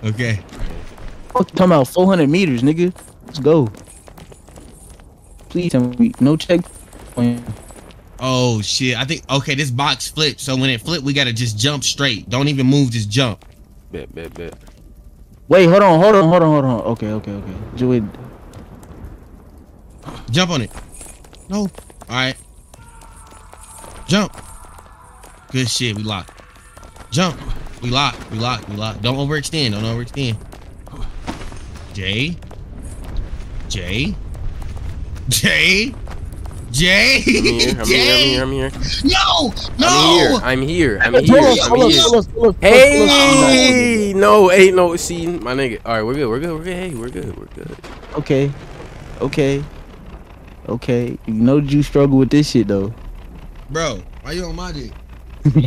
Okay. What you talking about? four hundred meters, nigga. Let's go. Please tell me no check. Oh shit. I think okay. This box flipped, so when it flipped, we gotta just jump straight. Don't even move. Just jump. Bet, bet, bet. Wait, hold on, hold on, hold on, hold on. Okay, okay, okay. Do it. Jump on it. No. All right. Jump. Good shit, we locked. Jump. We locked. We locked. We locked. Don't overextend. Don't overextend. Jay. Jay. Jay. Jay. I'm here. I'm here. I'm here. No. No. I'm here. I'm here. I'm here. Hey. No. Hey. No. See, my nigga. All right. We're good. We're good. We're good. Hey. We're good. We're good. Okay. Okay. Okay. You know you struggle with this shit though. Bro, why you on my dick? Hold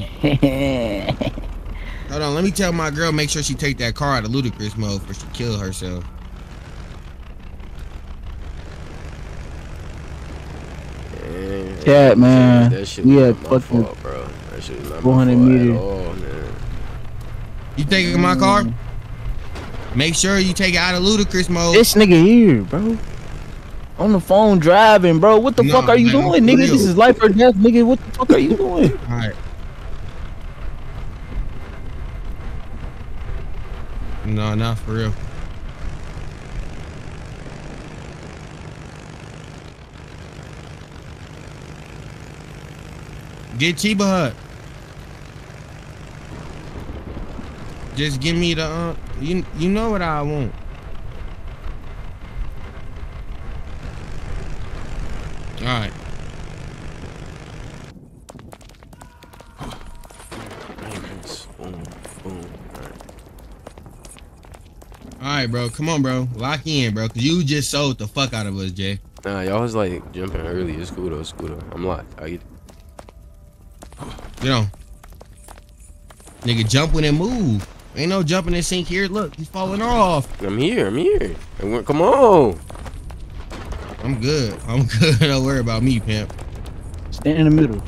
on, let me tell my girl make sure she take that car out of ludicrous mode before she kill herself. Damn, Cat man, that shit we had fucking fault, bro. That shit was not four hundred meters. All, man. You taking mm. my car? Make sure you take it out of ludicrous mode. This nigga here, bro. On the phone driving, bro. What the no, fuck are you man, doing, nigga? Real. This is life or death, nigga. What the fuck are you doing? All right. No, not for real. Get Chiba Hut. Just give me the uh, you you know what I want. All right. Alright, bro. Come on, bro. Lock in, bro. Cause you just sold the fuck out of us, Jay. Nah, y'all was like jumping early. It's cool though. It's cool though. I'm locked. I get. Get on. Nigga, jump when it move. Ain't no jumping in sink here. Look, he's falling off. I'm here. I'm here. Come on. I'm good. I'm good. Don't worry about me, pimp. Stand in the middle.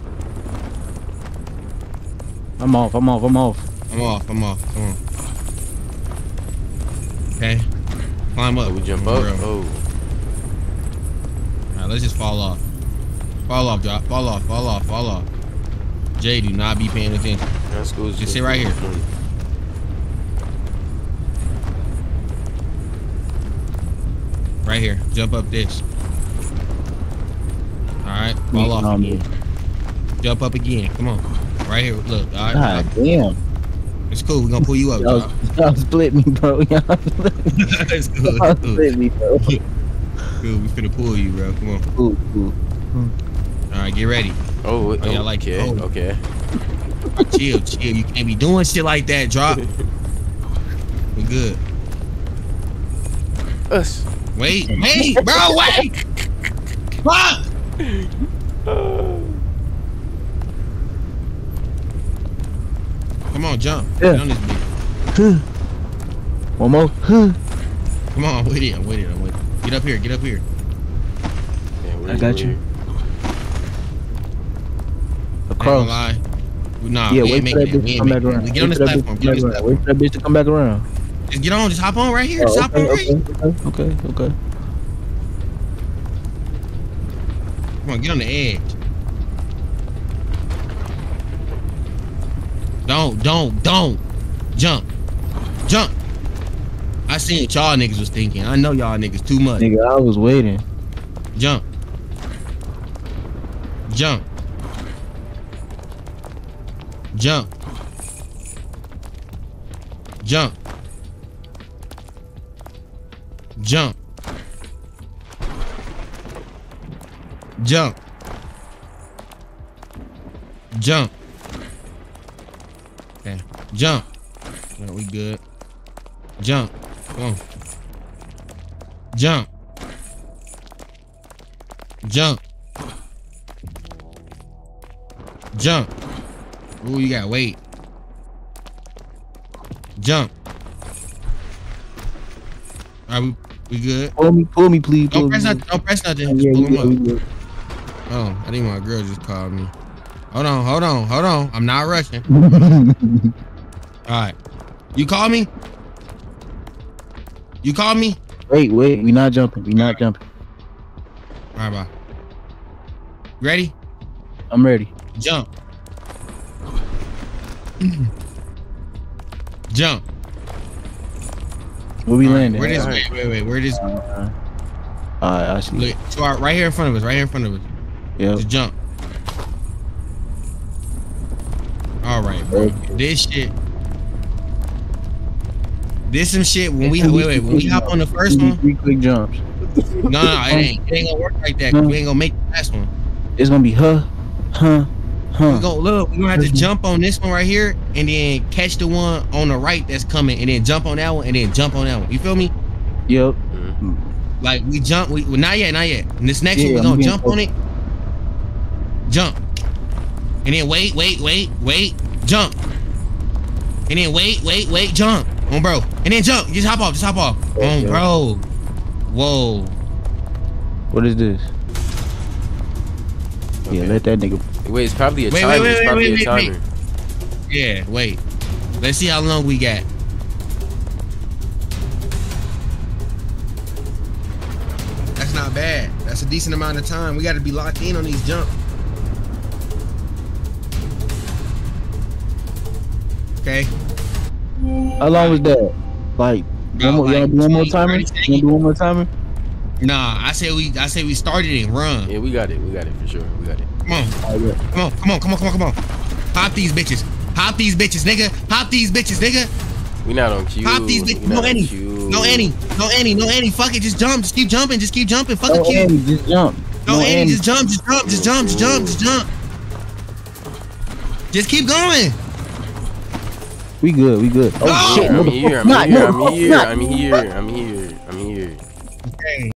I'm off. I'm off. I'm off. I'm off. I'm off. Come on. Okay, climb up. Oh, we jump up. Oh. All right, let's just fall off. Fall off, drop. Fall off. Fall off. Fall off. Jay, do not be paying attention. That's cool. Just sit right here. Right here. Jump up this. All right. Fall off again. Jump up again. Come on. Right here. Look. All right. God damn. It's cool. We're gonna pull you up. Y'all split me, bro. Y'all split me. It's cool. Y'all split me, bro. Cool. We finna pull you, bro. Come on. Cool, cool. All right, get ready. Oh, oh y'all like it? Okay. Oh. Okay. Right, chill, chill. You can't be doing shit like that. Drop. We good. Us. Wait, wait, bro, wait. Fuck. Come on, jump. Yeah. Get on this bitch. One more. Come on, I'm with it. I'm with it. I'm with it. Get up here. Get up here. Yeah, I got you. Across. I ain't gonna lie. Nah, yeah, we ain't making it. We ain't making it. Get on this platform. Get on this platform. Wait for that bitch to come back around. Just get on. Just hop on right here. Just hop on right here. Okay, okay. Come on, get on the edge. Don't, don't, don't. Jump. Jump. I seen what y'all niggas was thinking. I know y'all niggas too much. Nigga, I was waiting. Jump. Jump. Jump. Jump. Jump. Jump. Jump. Okay. Jump. Well, we good. Jump. Come on. Jump. Jump. Jump. Ooh, you gotta wait. Jump. All right, we, we good? Pull me, pull me, please. Don't pull press me. Not, don't press nothing. Just yeah, pull yeah, him yeah, up. Yeah. Oh, I think my girl just called me. Hold on, hold on, hold on. I'm not rushing. All right. You call me? You call me? Wait, wait. We not jumping. We not jumping. All right, bye. Ready? I'm ready. Jump. Jump. Where we right, landing? Where this? Right. Wait, wait, wait. Where this? Uh, uh, I see. Look, to our, right here in front of us. Right here in front of us. Yeah. Just jump. All right, bro. This shit. This some shit. When we wait, wait. When we hop on the first one, three quick jumps. No, no, it ain't. It ain't gonna work like that. We ain't gonna make the last one. It's gonna be huh, huh, huh. We gonna look. We gonna have to jump on this one right here, and then catch the one on the right that's coming, and then jump on that one, and then jump on that one. You feel me? Yep. Like we jump. We well, not yet, not yet. And this next yeah, one, we gonna jump close. on it. Jump. And then wait, wait, wait, wait, jump. And then wait, wait, wait, jump. On bro. And then jump. Just hop off. Just hop off. On bro. Whoa. What is this? Okay. Yeah, let that nigga. Wait, it's probably a wait, timer. Wait, wait, it's probably wait, wait, a timer. Wait. Yeah, wait. Let's see how long we got. That's not bad. That's a decent amount of time. We got to be locked in on these jumps. Okay. How long was that? Like, no, one more, like one more timer? Do one more timer? Nah, I say we, I say we started and run. Yeah, we got it. We got it for sure. We got it. Come on, come on, come on, come on, come on, come on. Hop these bitches. Hop these bitches, nigga. Hop these bitches, nigga. We not on cue. Hop these bitches. No any. No any. No any. No any. Fuck it. Just jump. Just keep jumping. Just keep jumping. Fuck the cue. Just jump. No any. Just jump. Just jump. Just jump. Just jump. Just jump. Just keep going. We good, we good. Oh, oh shit. I'm here, I'm not, here, I'm not, here, I'm here, I'm here, I'm here, I'm here.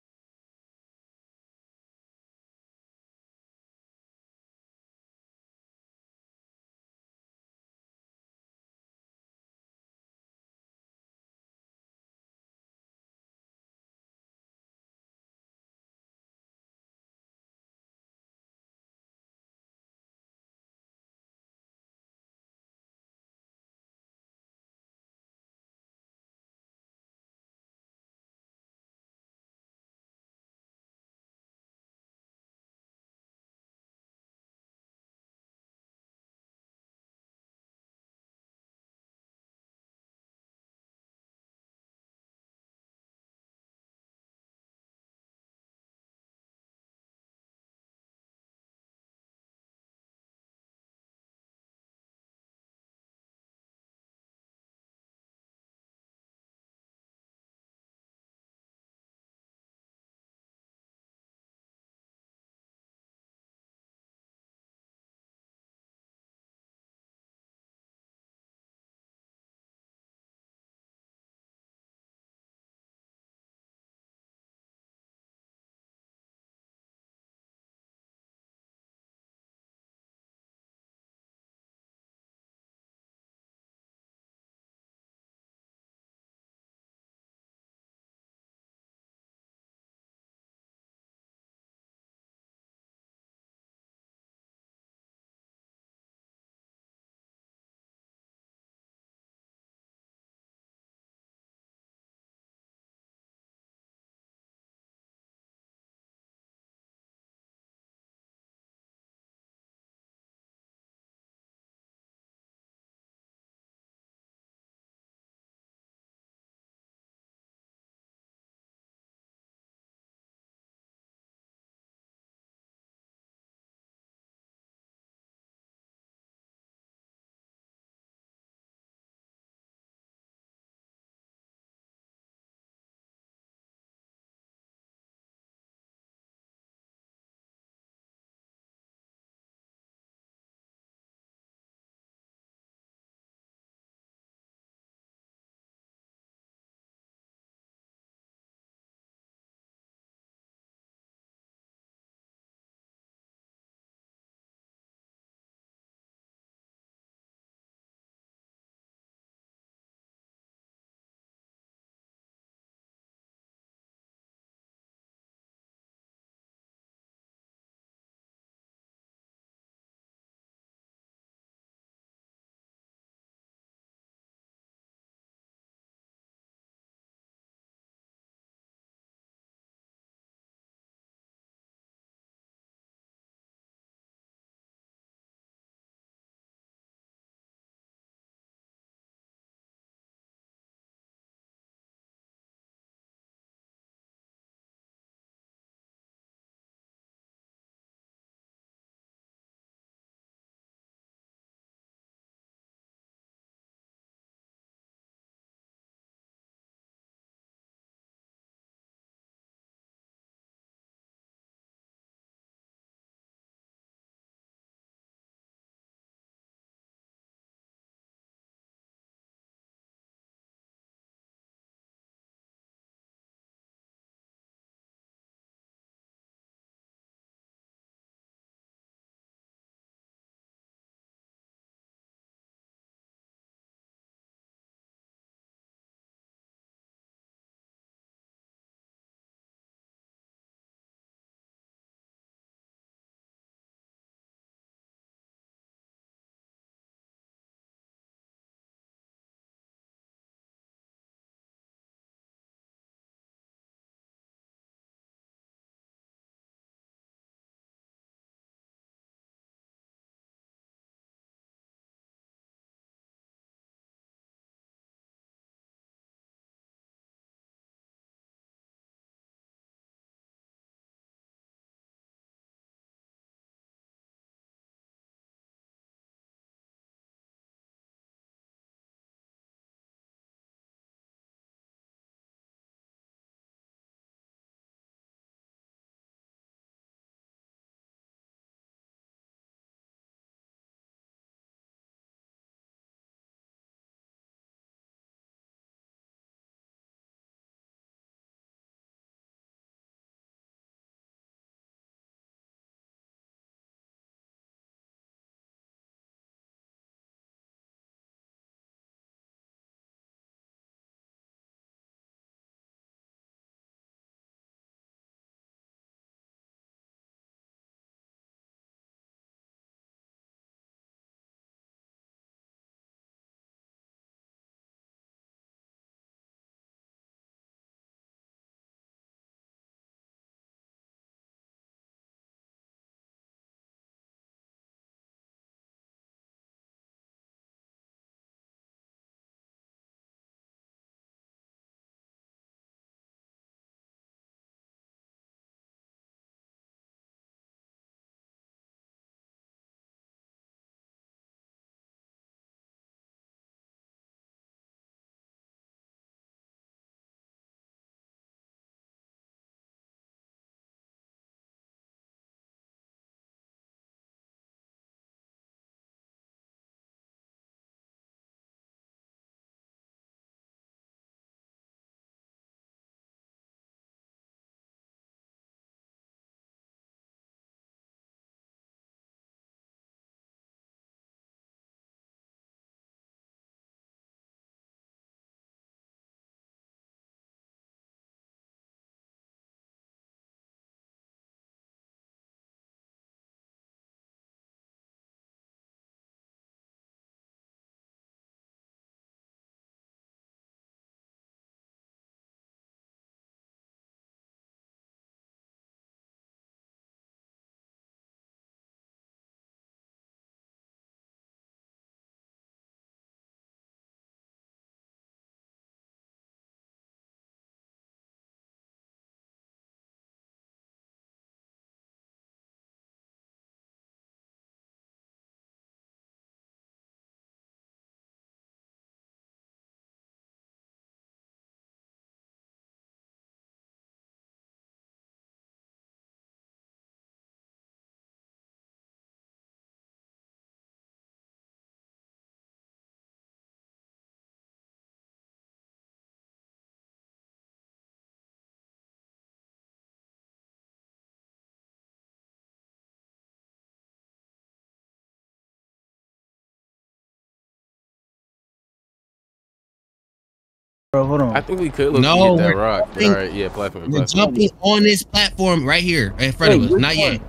Bro, hold on. I think we could look no, at that rock. All right, yeah, platform. We're platform. jumping on this platform right here in front Wait, of us. Not one? yet.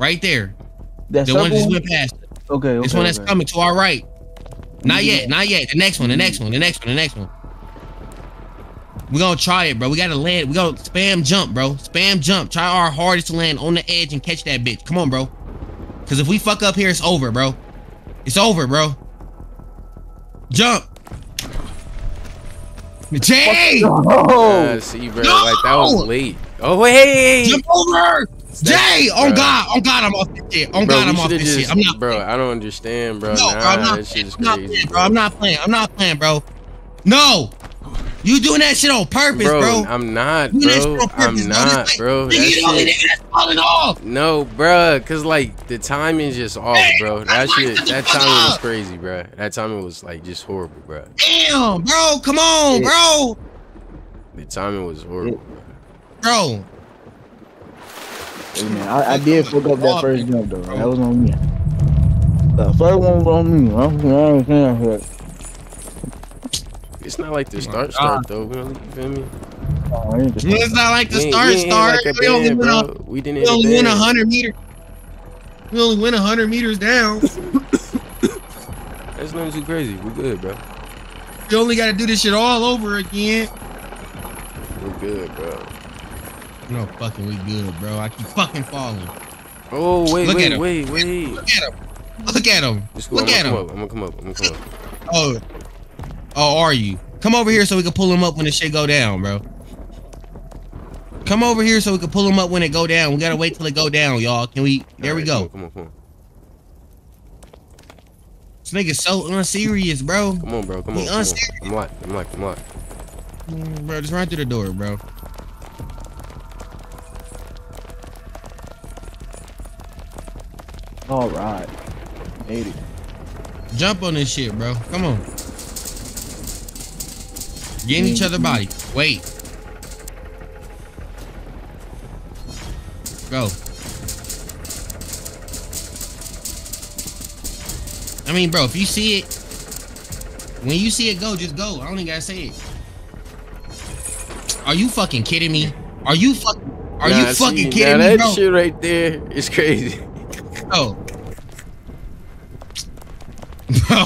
Right there. That's the one just went past. Okay, okay. This one that's okay. coming to our right. Not yeah. yet. Not yet. The next one. The next one. The next one. The next one. We're gonna try it, bro. We gotta land. We gotta spam jump, bro. Spam jump. Try our hardest to land on the edge and catch that bitch. Come on, bro. Cause if we fuck up here, it's over, bro. It's over, bro. Jump. Jay! No. Uh, see, bro, no! Like, that was late. Oh, wait! Jump over! That's, Jay! Oh, bro. God! Oh, God, I'm off this shit. Oh, bro, God, I'm off this just, shit. I'm not Bro, playing. I don't understand, bro. No, nah, bro, I'm not, that shit I'm not crazy, playing, bro. bro. I'm not playing. I'm not playing, bro. No! You doing that shit on purpose, bro. bro. I'm not, bro. Purpose, I'm not, bro. Like, bro you only did that falling off. No, bro, because, like, the timing's just off, hey, bro. That shit, that timing up. was crazy, bro. That timing was, like, just horrible, bro. Damn, bro. Come on, yeah. bro. The timing was horrible, bro. Bro. Hey, man, I, I did fuck up that first jump, though. Bro. That was on me. The first one was on me. I don't understand that. It's not like the start start though, really, you feel me? It's not like the start start. We only win a hundred meters. We only win a hundred meters down. That's not too crazy. We're good, bro. We only gotta do this shit all over again. We're good, bro. No fucking we good, bro. I keep fucking falling. Oh wait, wait, wait, wait. Look at him. Look at him. Look at him. I'm gonna come up. I'm gonna come up. Oh. Oh, are you? Come over here so we can pull him up when the shit go down, bro. Come over here so we can pull him up when it go down. We gotta wait till it go down, y'all. Can we? There right, we go. Come on, come on, come on. This nigga's so unserious, bro. Come on, bro. Come on. Come on. I'm locked. I'm locked. I'm locked. Mm, bro, just run through the door, bro. All right. eighty. Jump on this shit, bro. Come on. Get in each other's body. Wait. Go. I mean, bro, if you see it, when you see it go, just go. I don't even gotta say it. Are you fucking kidding me? Are you fucking, are nah, you fucking see, kidding nah, me, bro? That shit right there is crazy. Oh. Bro,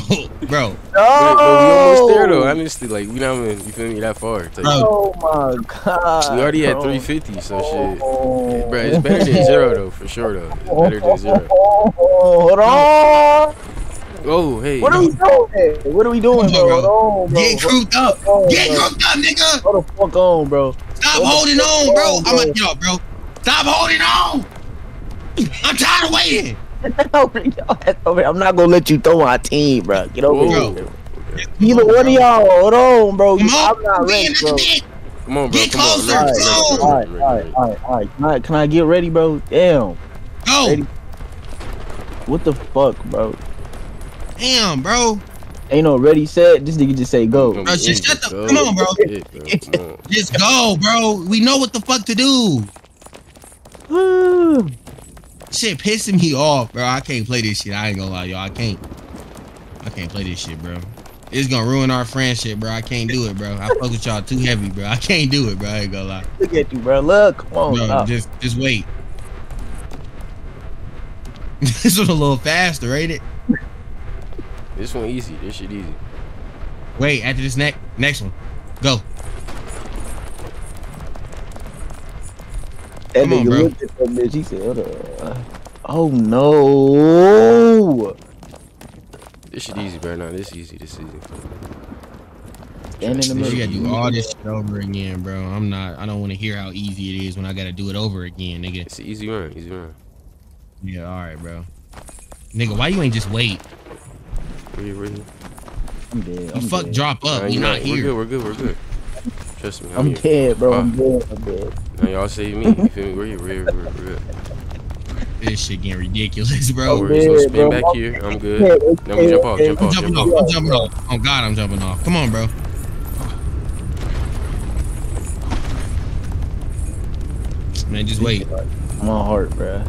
bro. No! But, but we almost there though, honestly. Like, we not even, you feel me, that far. Like, oh my god. We already had three fifty, so shit. Oh. Bro, it's better than zero though, for sure though. It's better than zero. Hold on! Oh, hey. What are we doing? What are we doing, bro? Hold on, bro. Get grouped up. Oh, Get grouped up, nigga! Hold the fuck on, bro. Stop holding on, bro. I'm gonna get up, bro. Stop holding on! I'm tired of waiting! I'm not gonna let you throw my team, bro. Get over here. Either one of y'all, hold on, bro. Come on, I'm not ready, bro. Come on, bro. Get closer. All right, all right, all right, all right, all right. Can I, can I get ready, bro? Damn. Go. Ready? What the fuck, bro? Damn, bro. Ain't no ready set. This nigga just say go. Bro, just shut the. Go. Come on, bro. Shit, bro. Come on. Just go, bro. We know what the fuck to do. Shit pissing me off, bro. I can't play this shit. I ain't gonna lie, y'all. I can't. I can't play this shit, bro. It's gonna ruin our friendship, bro. I can't do it, bro. I fuck with y'all too heavy, bro. I can't do it, bro. I ain't gonna lie. Look at you, bro. Look, come on, bro. Up. Just, just wait. This was a little faster, ain't it? This one easy. This shit easy. Wait, after this next, next one, go. That Come nigga on, bro. looked at that bitch, he said, uh, oh no. This shit easy, bro. Now this easy, this easy. And in the you gotta do all this shit over again, bro. I'm not, I don't want to hear how easy it is when I gotta do it over again, nigga. It's an easy run, easy run. Yeah, alright, bro. Nigga, why you ain't just wait? Where you, where you? I'm dead. I'm you fuck dead. drop up, nah, you not know, here. We're good, we're good, we're good. Trust me. I'm, I'm dead, bro. I'm dead, I'm dead. No, y'all save me. You feel me? We're here, we're here, we're here. This shit getting ridiculous, bro. We're just gonna spin back here. I'm good. No, we jump off, jump off, jump off. I'm jumping off. Oh, God, I'm jumping off. Come on, bro. Man, just wait. I'm on heart, bro.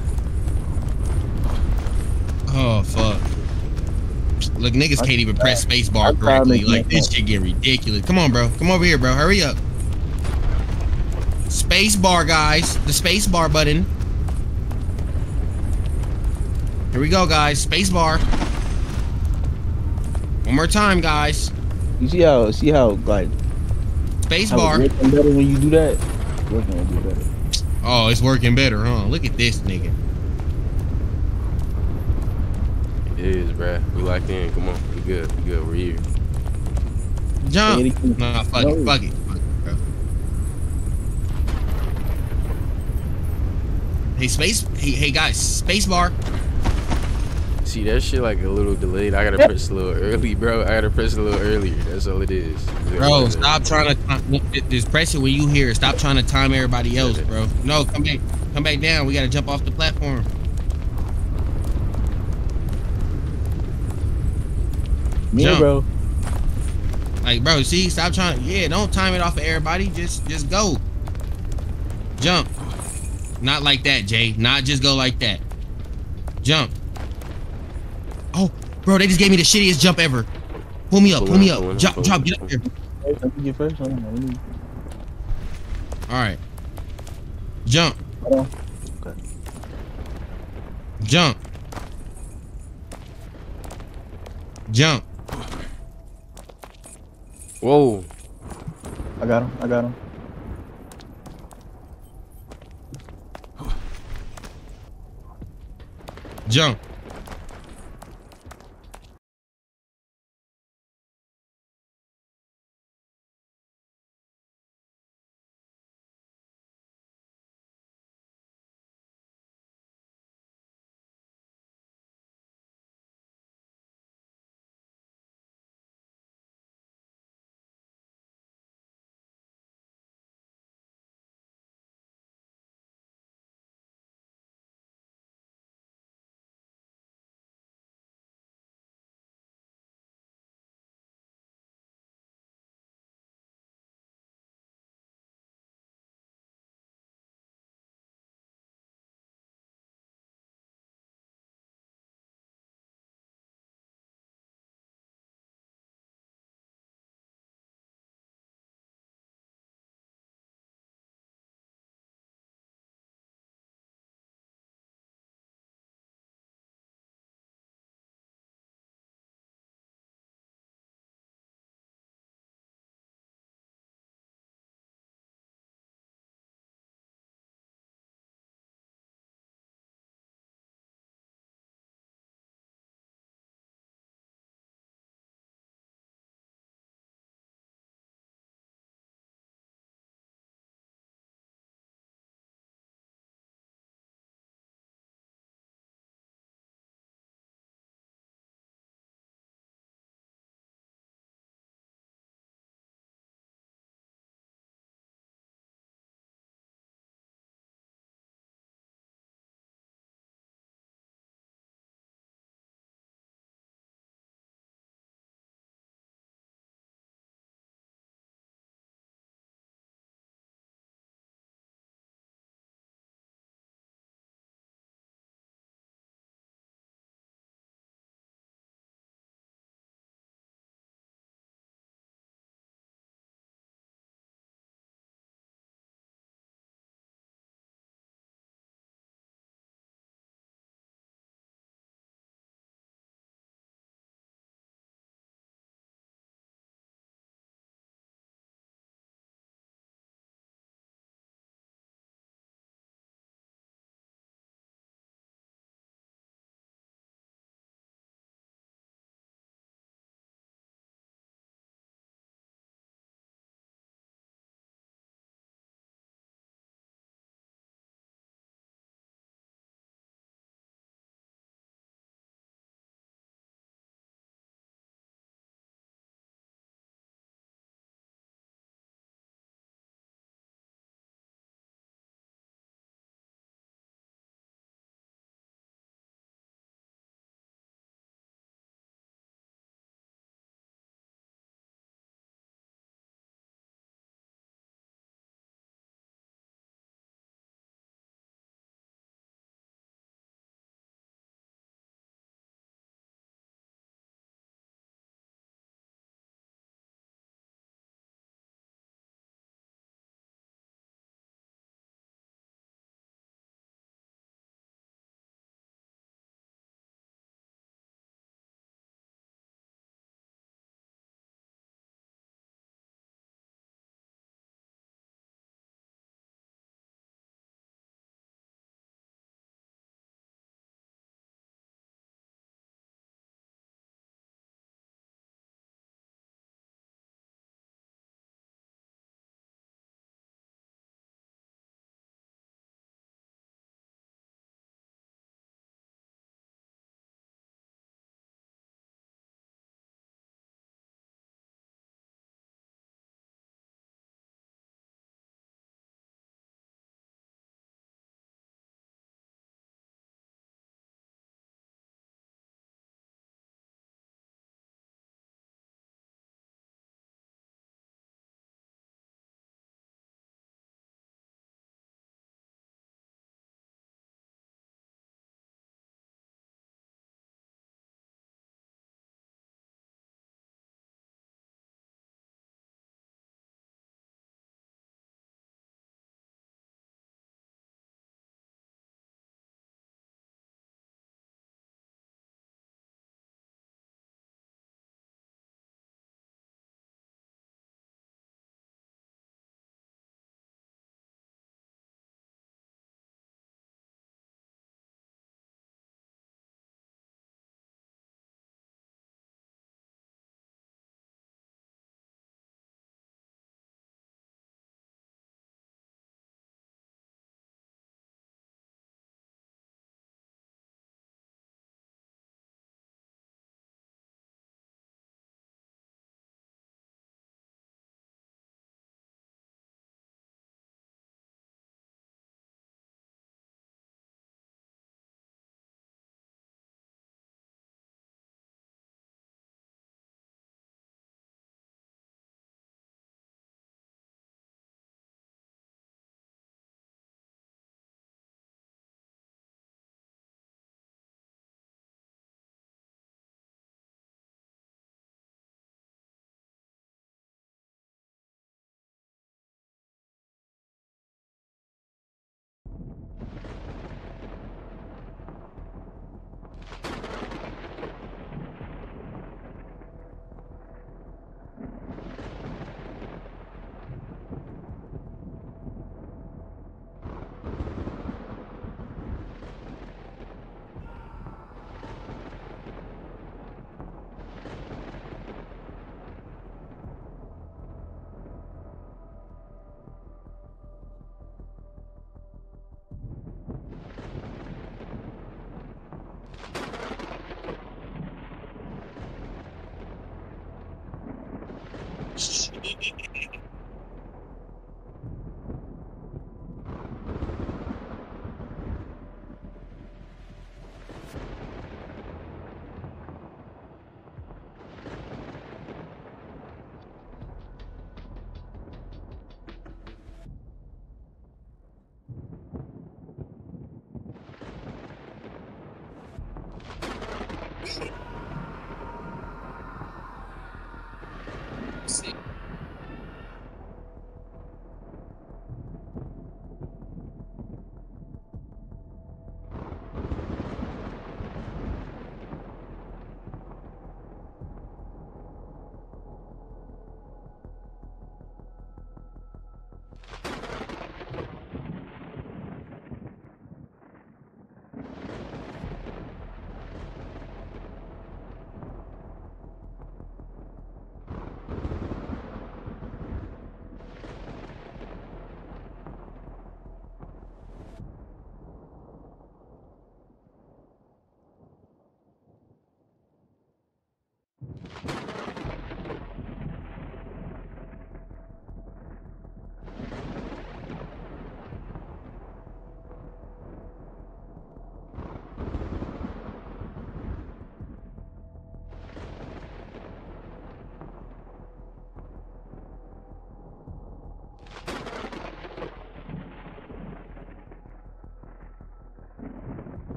Oh, fuck. Look, niggas can't even press spacebar correctly. Like, this shit get ridiculous. Come on, bro. Come over here, bro. Hurry up. Spacebar, guys. The spacebar button. Here we go, guys. Spacebar. One more time, guys. You see how? See how? Like. Spacebar. Working better when you do that. Working when you do better. Oh, it's working better, huh? Look at this, nigga. It is, bruh. We locked in. Come on. We good. We good. We're here. Jump. Nah, fuck it. Fuck it. Fuck it, bro. Hey, space. Hey, hey, guys. Space bar. See, that shit like a little delayed. I gotta press a little early, bro. I gotta press a little earlier. That's all it is. Bro, stop trying to. Just press it when you hear it. Stop trying to time everybody else, bro. No, come back. Come back down. We gotta jump off the platform. Me, jump. Bro. Like, bro, see, stop trying. Yeah, don't time it off of everybody. Just, just go. Jump. Not like that, Jay. Not just go like that. Jump. Oh, bro, they just gave me the shittiest jump ever. Pull me up. Pull me up. Jump, jump, get up here. All right. Jump. Jump. Jump. Whoa. I got him. I got him. Jump.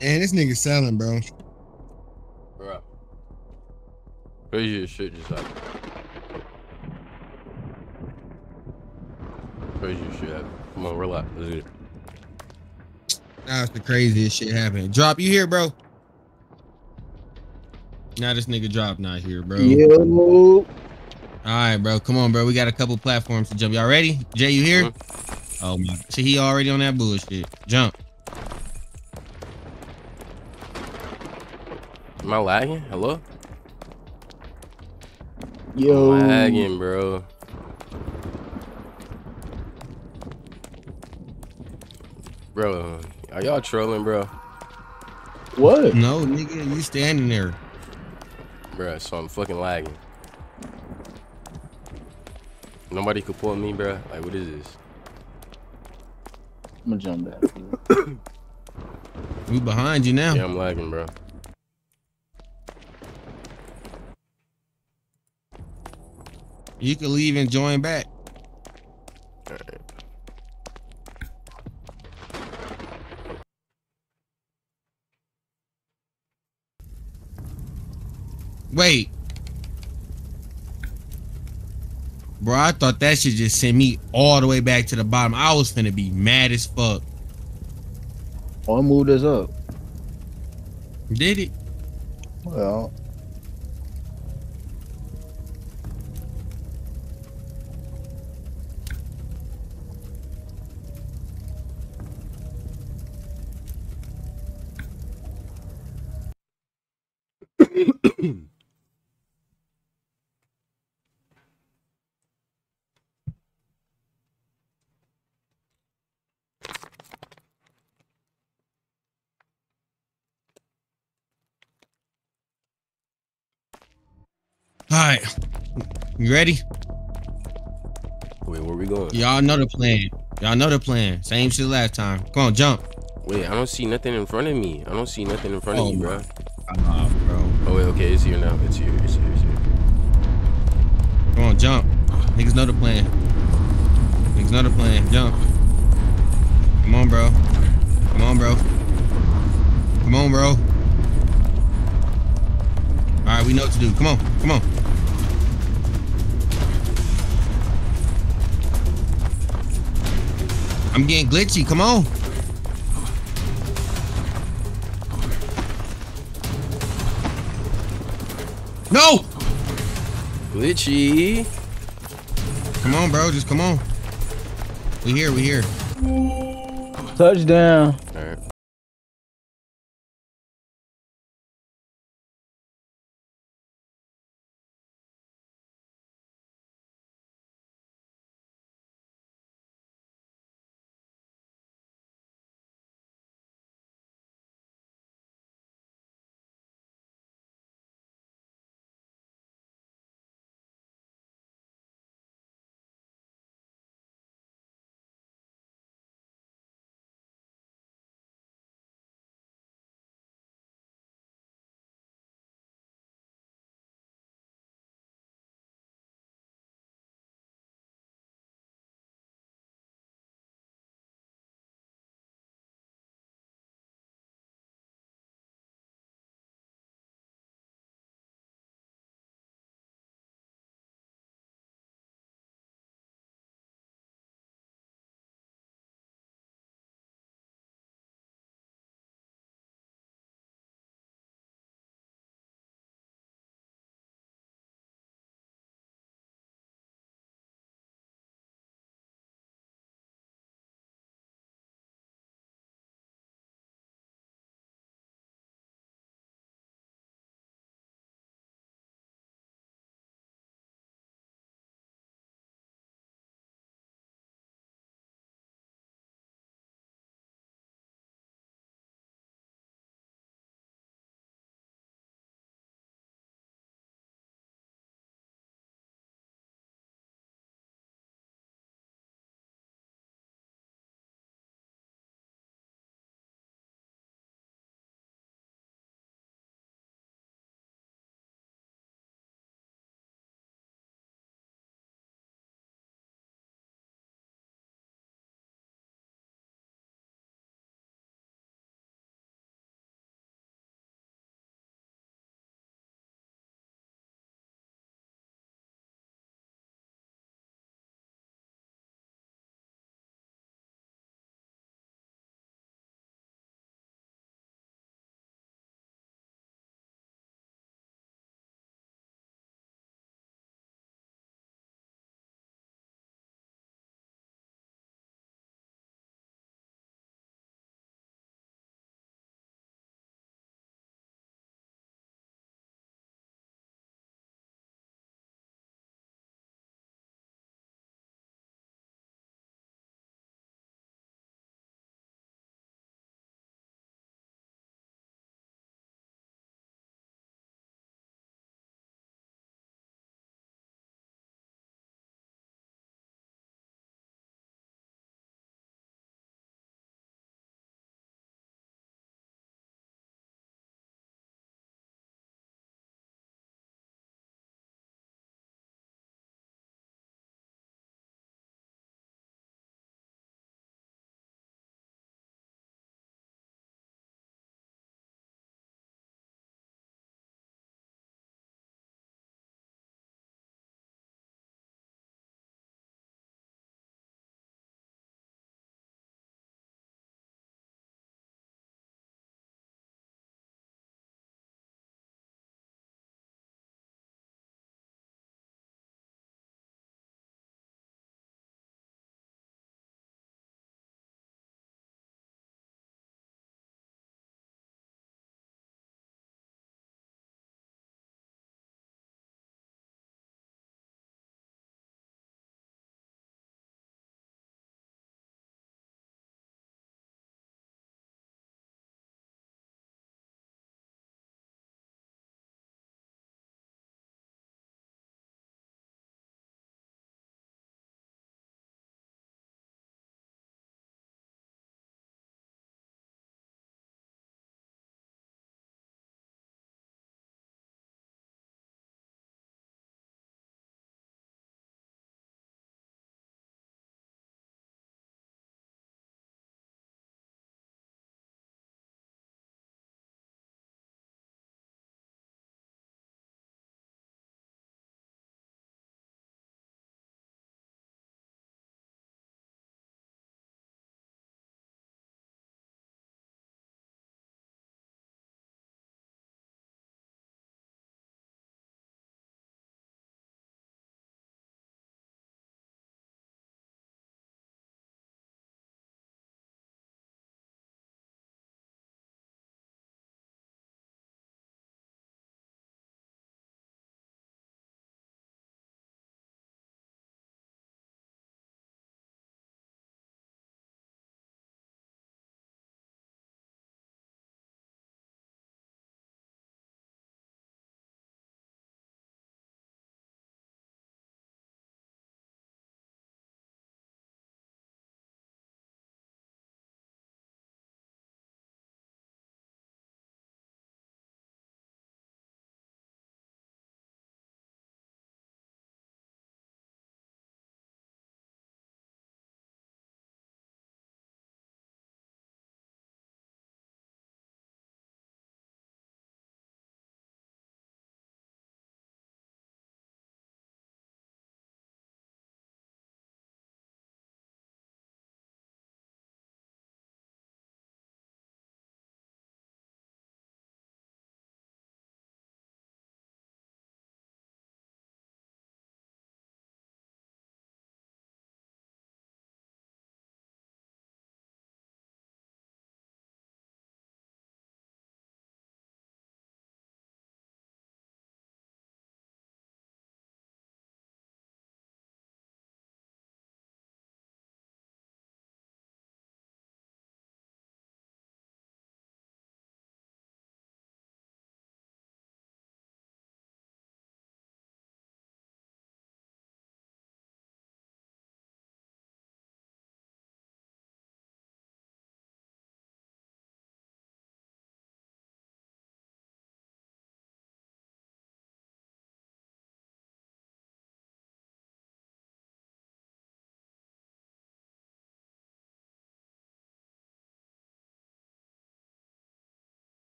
And this nigga selling, bro. Bro. Crazy as shit just happened. Crazy as shit happened. Come on, relax. Let's get it. That's the craziest shit happened. Drop, you here, bro? Now nah, this nigga Drop not here, bro. Yo. Alright, bro. Come on, bro. We got a couple platforms to jump. Y'all ready? Jay, you here? Mm-hmm. Oh my. See, he already on that bullshit. Jump. Am I lagging? Hello? Yo. I'm lagging, bro. Bro, are y'all trolling, bro? What? No, nigga, you standing there. Bro, so I'm fucking lagging. Nobody could pull me, bro. Like, what is this? I'm gonna jump back. We behind you now. Yeah, I'm lagging, bro. You can leave and join back. All right. Wait. Bro, I thought that shit just sent me all the way back to the bottom. I was finna be mad as fuck. Oh, it moved us up. Did it? Well. Alright, you ready? Wait, where we going? Y'all know the plan. Y'all know the plan. Same shit last time. Come on, jump. Wait, I don't see nothing in front of me. I don't see nothing in front oh, of me, bro. Uh, bro. Oh, wait, okay, it's here now. It's here, it's here, it's here. Come on, jump. Niggas know the plan. Niggas know the plan. Jump. Come on, bro. Come on, bro. Come on, bro. Alright, we know what to do. Come on, come on. I'm getting glitchy. Come on. No. Glitchy. Come on, bro. Just come on. We here. We here. Touchdown. All right.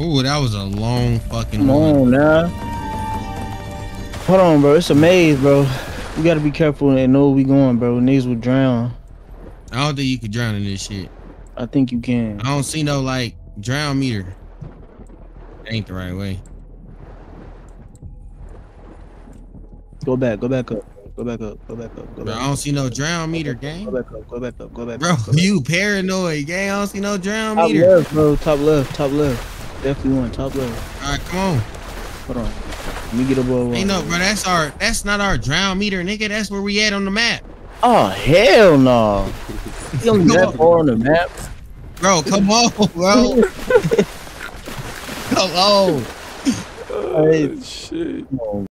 Ooh, that was a long fucking Come on now. Hold on, bro. It's a maze, bro. We gotta be careful and know where we going, bro. Niggas will drown. I don't think you can drown in this shit. I think you can. I don't see no, like, drown meter. That ain't the right way. Go back. Go back up. Go back up, go back up, go back up. Bro, I don't see no drown meter, gang. Go back up, go back up, go back up. Bro, you paranoid, gang. I don't see no drown meter. Top left, bro. Top left, top left. Definitely one, top left. All right, come on. Hold on. Let me get a ball. Ain't no, bro. That's our. That's not our drown meter, nigga. That's where we at on the map. Oh hell no. You only that far on the map, bro. Come on, bro. Come on. Oh shit. Come on.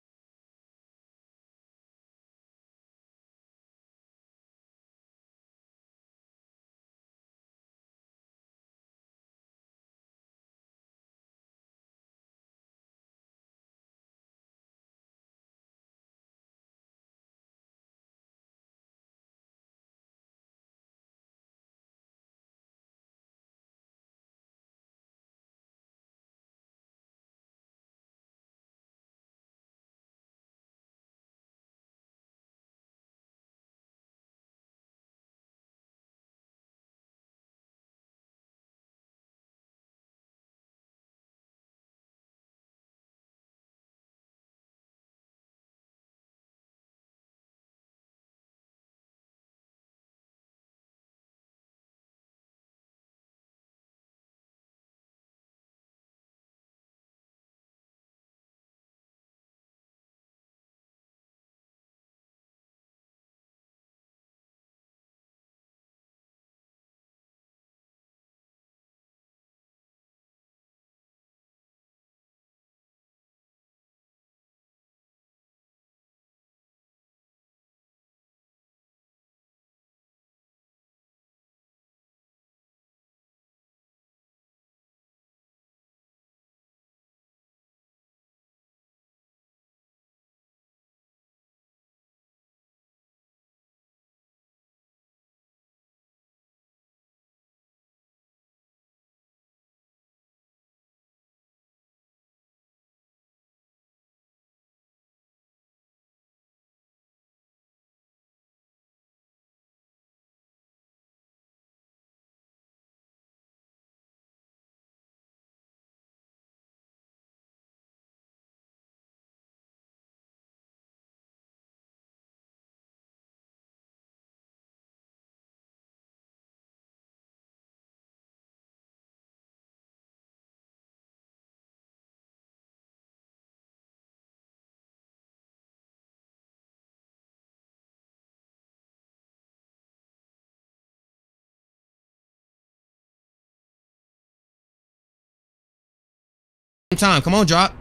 Time, come on, drop.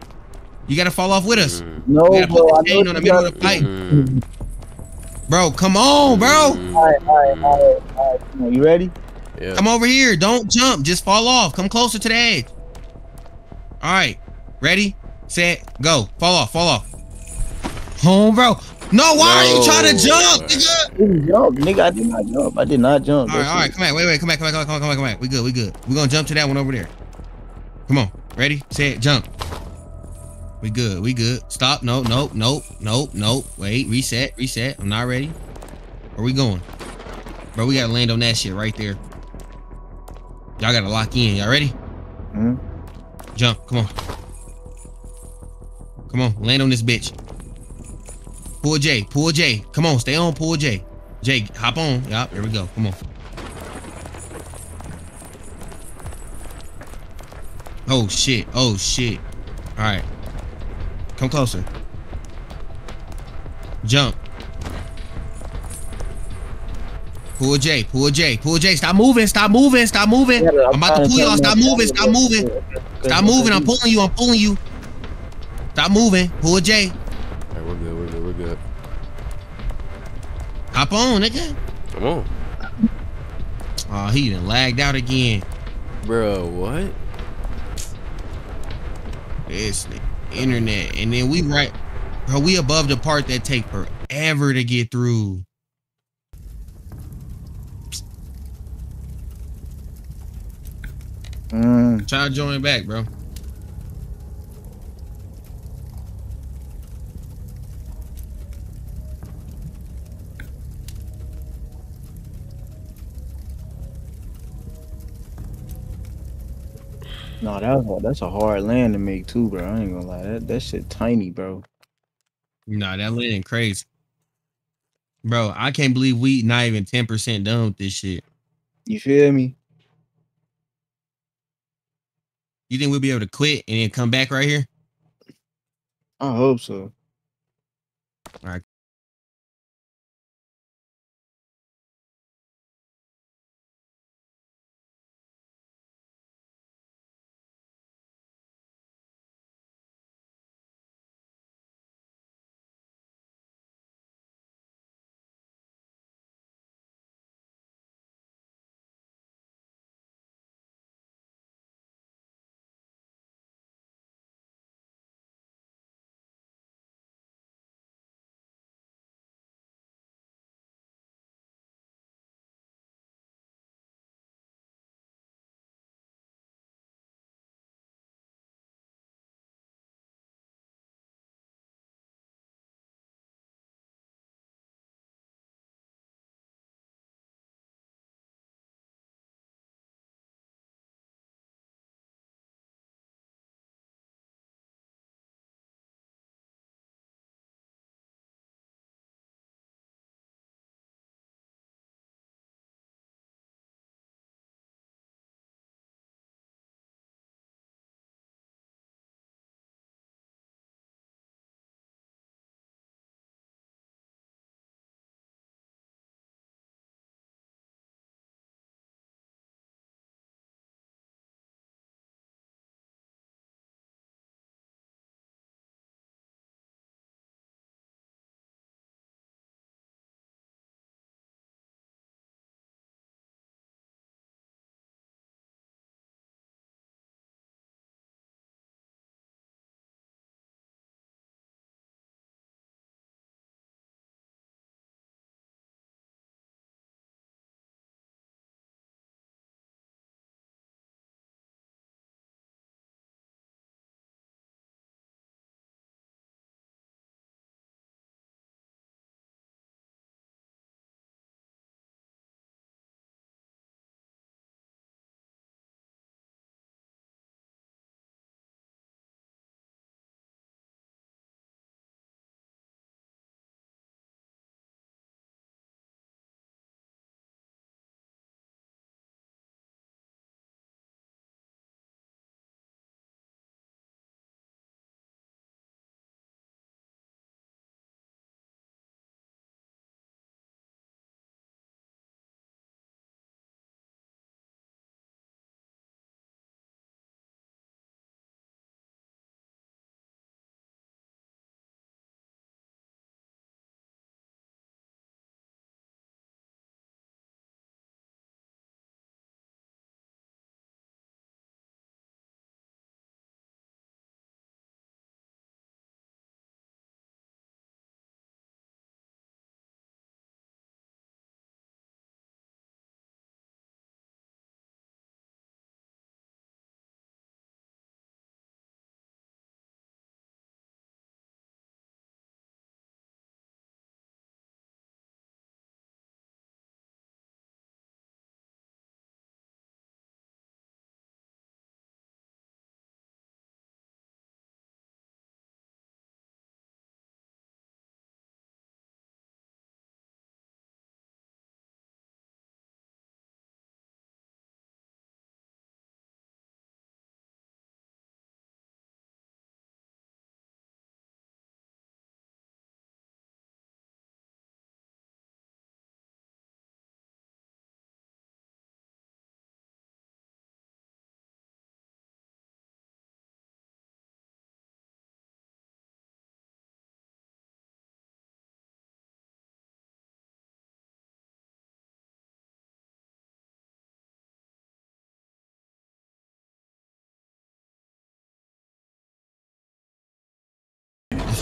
You gotta fall off with us. No, you gotta put bro, the chain on the middle of the fight. Bro, come on, bro. All right, all right, all right, all right. You ready? Yeah. Come over here. Don't jump. Just fall off. Come closer to the edge. All right. Ready? Set. Go. Fall off. Fall off. Home, bro. No, why no. are you trying to jump, nigga? I didn't jump, nigga. I did not jump. I did not jump. All right, all right. Come back. Wait, wait. Come back. Come back. Come back. Come back. Come back. We good. We good. We're gonna jump to that one over there. Come on. Ready? Set. Jump. We good. We good. Stop. No. Nope. Nope. Nope. Nope. Wait. Reset. Reset. I'm not ready. Where we going? Bro, we gotta land on that shit right there. Y'all gotta lock in. Y'all ready? Mm-hmm. Jump. Come on. Come on. Land on this bitch. Pull J. Pull J. Come on. Stay on. Pull J. J. Hop on. Yup. Here we go. Come on. Oh shit, oh shit. Alright. Come closer. Jump. Pull J, pull J, pull J. Stop moving, stop moving, stop moving. I'm about to pull y'all. Stop moving, stop moving. Stop moving, I'm pulling you, I'm pulling you. Stop moving, pull J. Alright, we're good, we're good, we're good. Hop on, nigga. Come on. Aw, oh, he done lagged out again. Bro, what? It's the internet, and then we right, bro. We above the part that take forever to get through. Mm. Try to join back, bro. Nah, that was, that's a hard land to make too, bro. I ain't gonna lie. That that shit tiny, bro. Nah, that land crazy. Bro, I can't believe we not even ten percent done with this shit. You feel me? You think we'll be able to quit and then come back right here? I hope so. All right.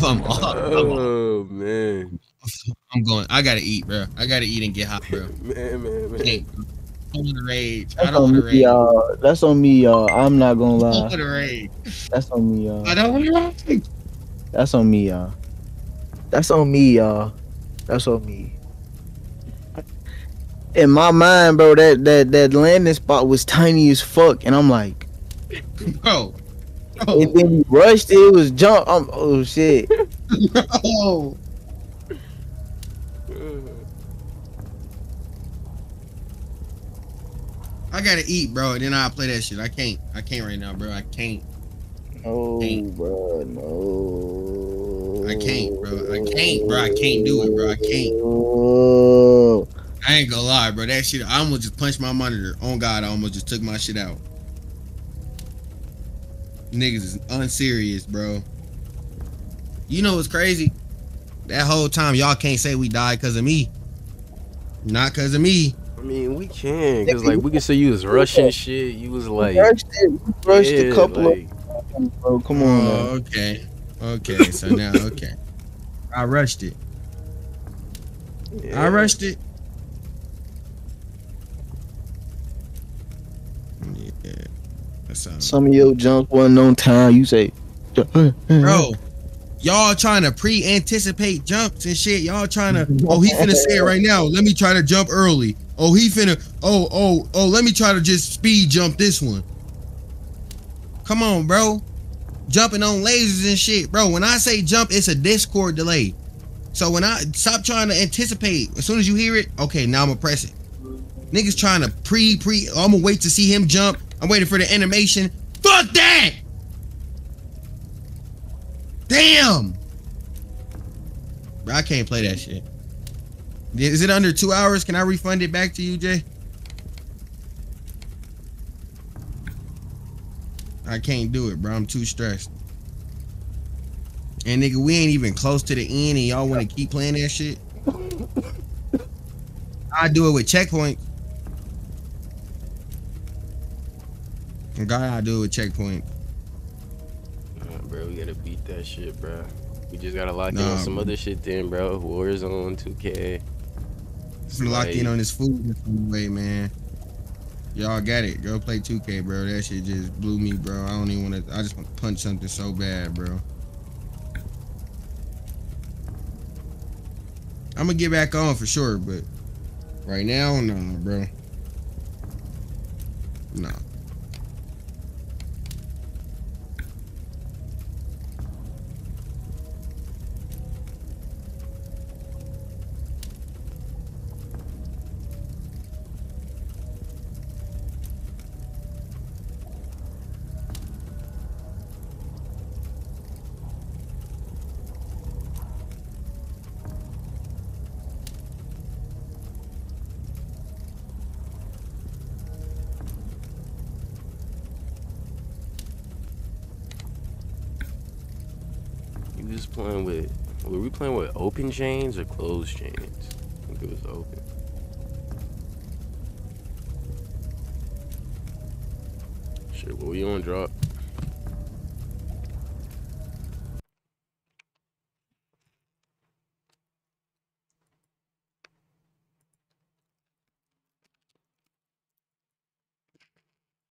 I'm off. Oh I'm off. man, I'm going. I gotta eat, bro. I gotta eat and get hot, bro. man, man, man. Hey, I'm on the rage. That's I don't want to rage. Y'all. That's on me, y'all. I'm not gonna lie. I'm on the rage. That's on me, y'all. I don't want to rage. That's on me, y'all. That's on me, y'all. That's on me. In my mind, bro, that that that landing spot was tiny as fuck, and I'm like, Bro. Bro. And then you rushed it, it was jump. I'm, oh shit. Bro. I gotta eat, bro, and then I'll play that shit. I can't. I can't right now, bro. I can't. No, can't. Bro, no. I can't, bro. I can't, bro. I can't do it, bro. I can't. I ain't gonna lie, bro. That shit, I almost just punched my monitor. On God, I almost just took my shit out. Niggas is unserious, bro. You know what's crazy? That whole time, y'all can't say we died because of me. Not because of me. I mean, we can, because, like, we can say you was rushing shit. You was, like... You rushed it. You rushed yeah, a couple like... of... Bro, come on, oh, okay. Okay, so now, okay. I rushed it. Yeah. I rushed it. Yeah. That sounds... Some of your junk wasn't on time. You say... Bro, y'all trying to pre-anticipate jumps and shit. Y'all trying to... Oh, he finna say it right now. Let me try to jump early. Oh, he finna, oh, oh, oh, let me try to just speed jump this one. Come on, bro. Jumping on lasers and shit. Bro, when I say jump, it's a Discord delay. So when I stop trying to anticipate, as soon as you hear it, okay, now I'm gonna press it. Niggas trying to pre, pre, oh, I'm gonna wait to see him jump. I'm waiting for the animation. Fuck that! Damn! Bro, I can't play that shit. Is it under two hours? Can I refund it back to you, Jay? I can't do it, bro. I'm too stressed. And nigga, we ain't even close to the end, and y'all want to keep playing that shit? I do it with checkpoints. God, I do it with checkpoints. Nah, bro, we gotta beat that shit, bro. We just gotta lock nah, in on some bro. other shit, then, bro. Warzone, two K. Like, locked in on this food way, man. Y'all got it. Go play two K, bro. That shit just blew me, bro. I don't even want to. I just want to punch something so bad, bro. I'm gonna get back on for sure, but right now, nah, bro. Nah. Playing with, were we playing with open chains or closed chains? I think it was open. Shit, what were you on drop?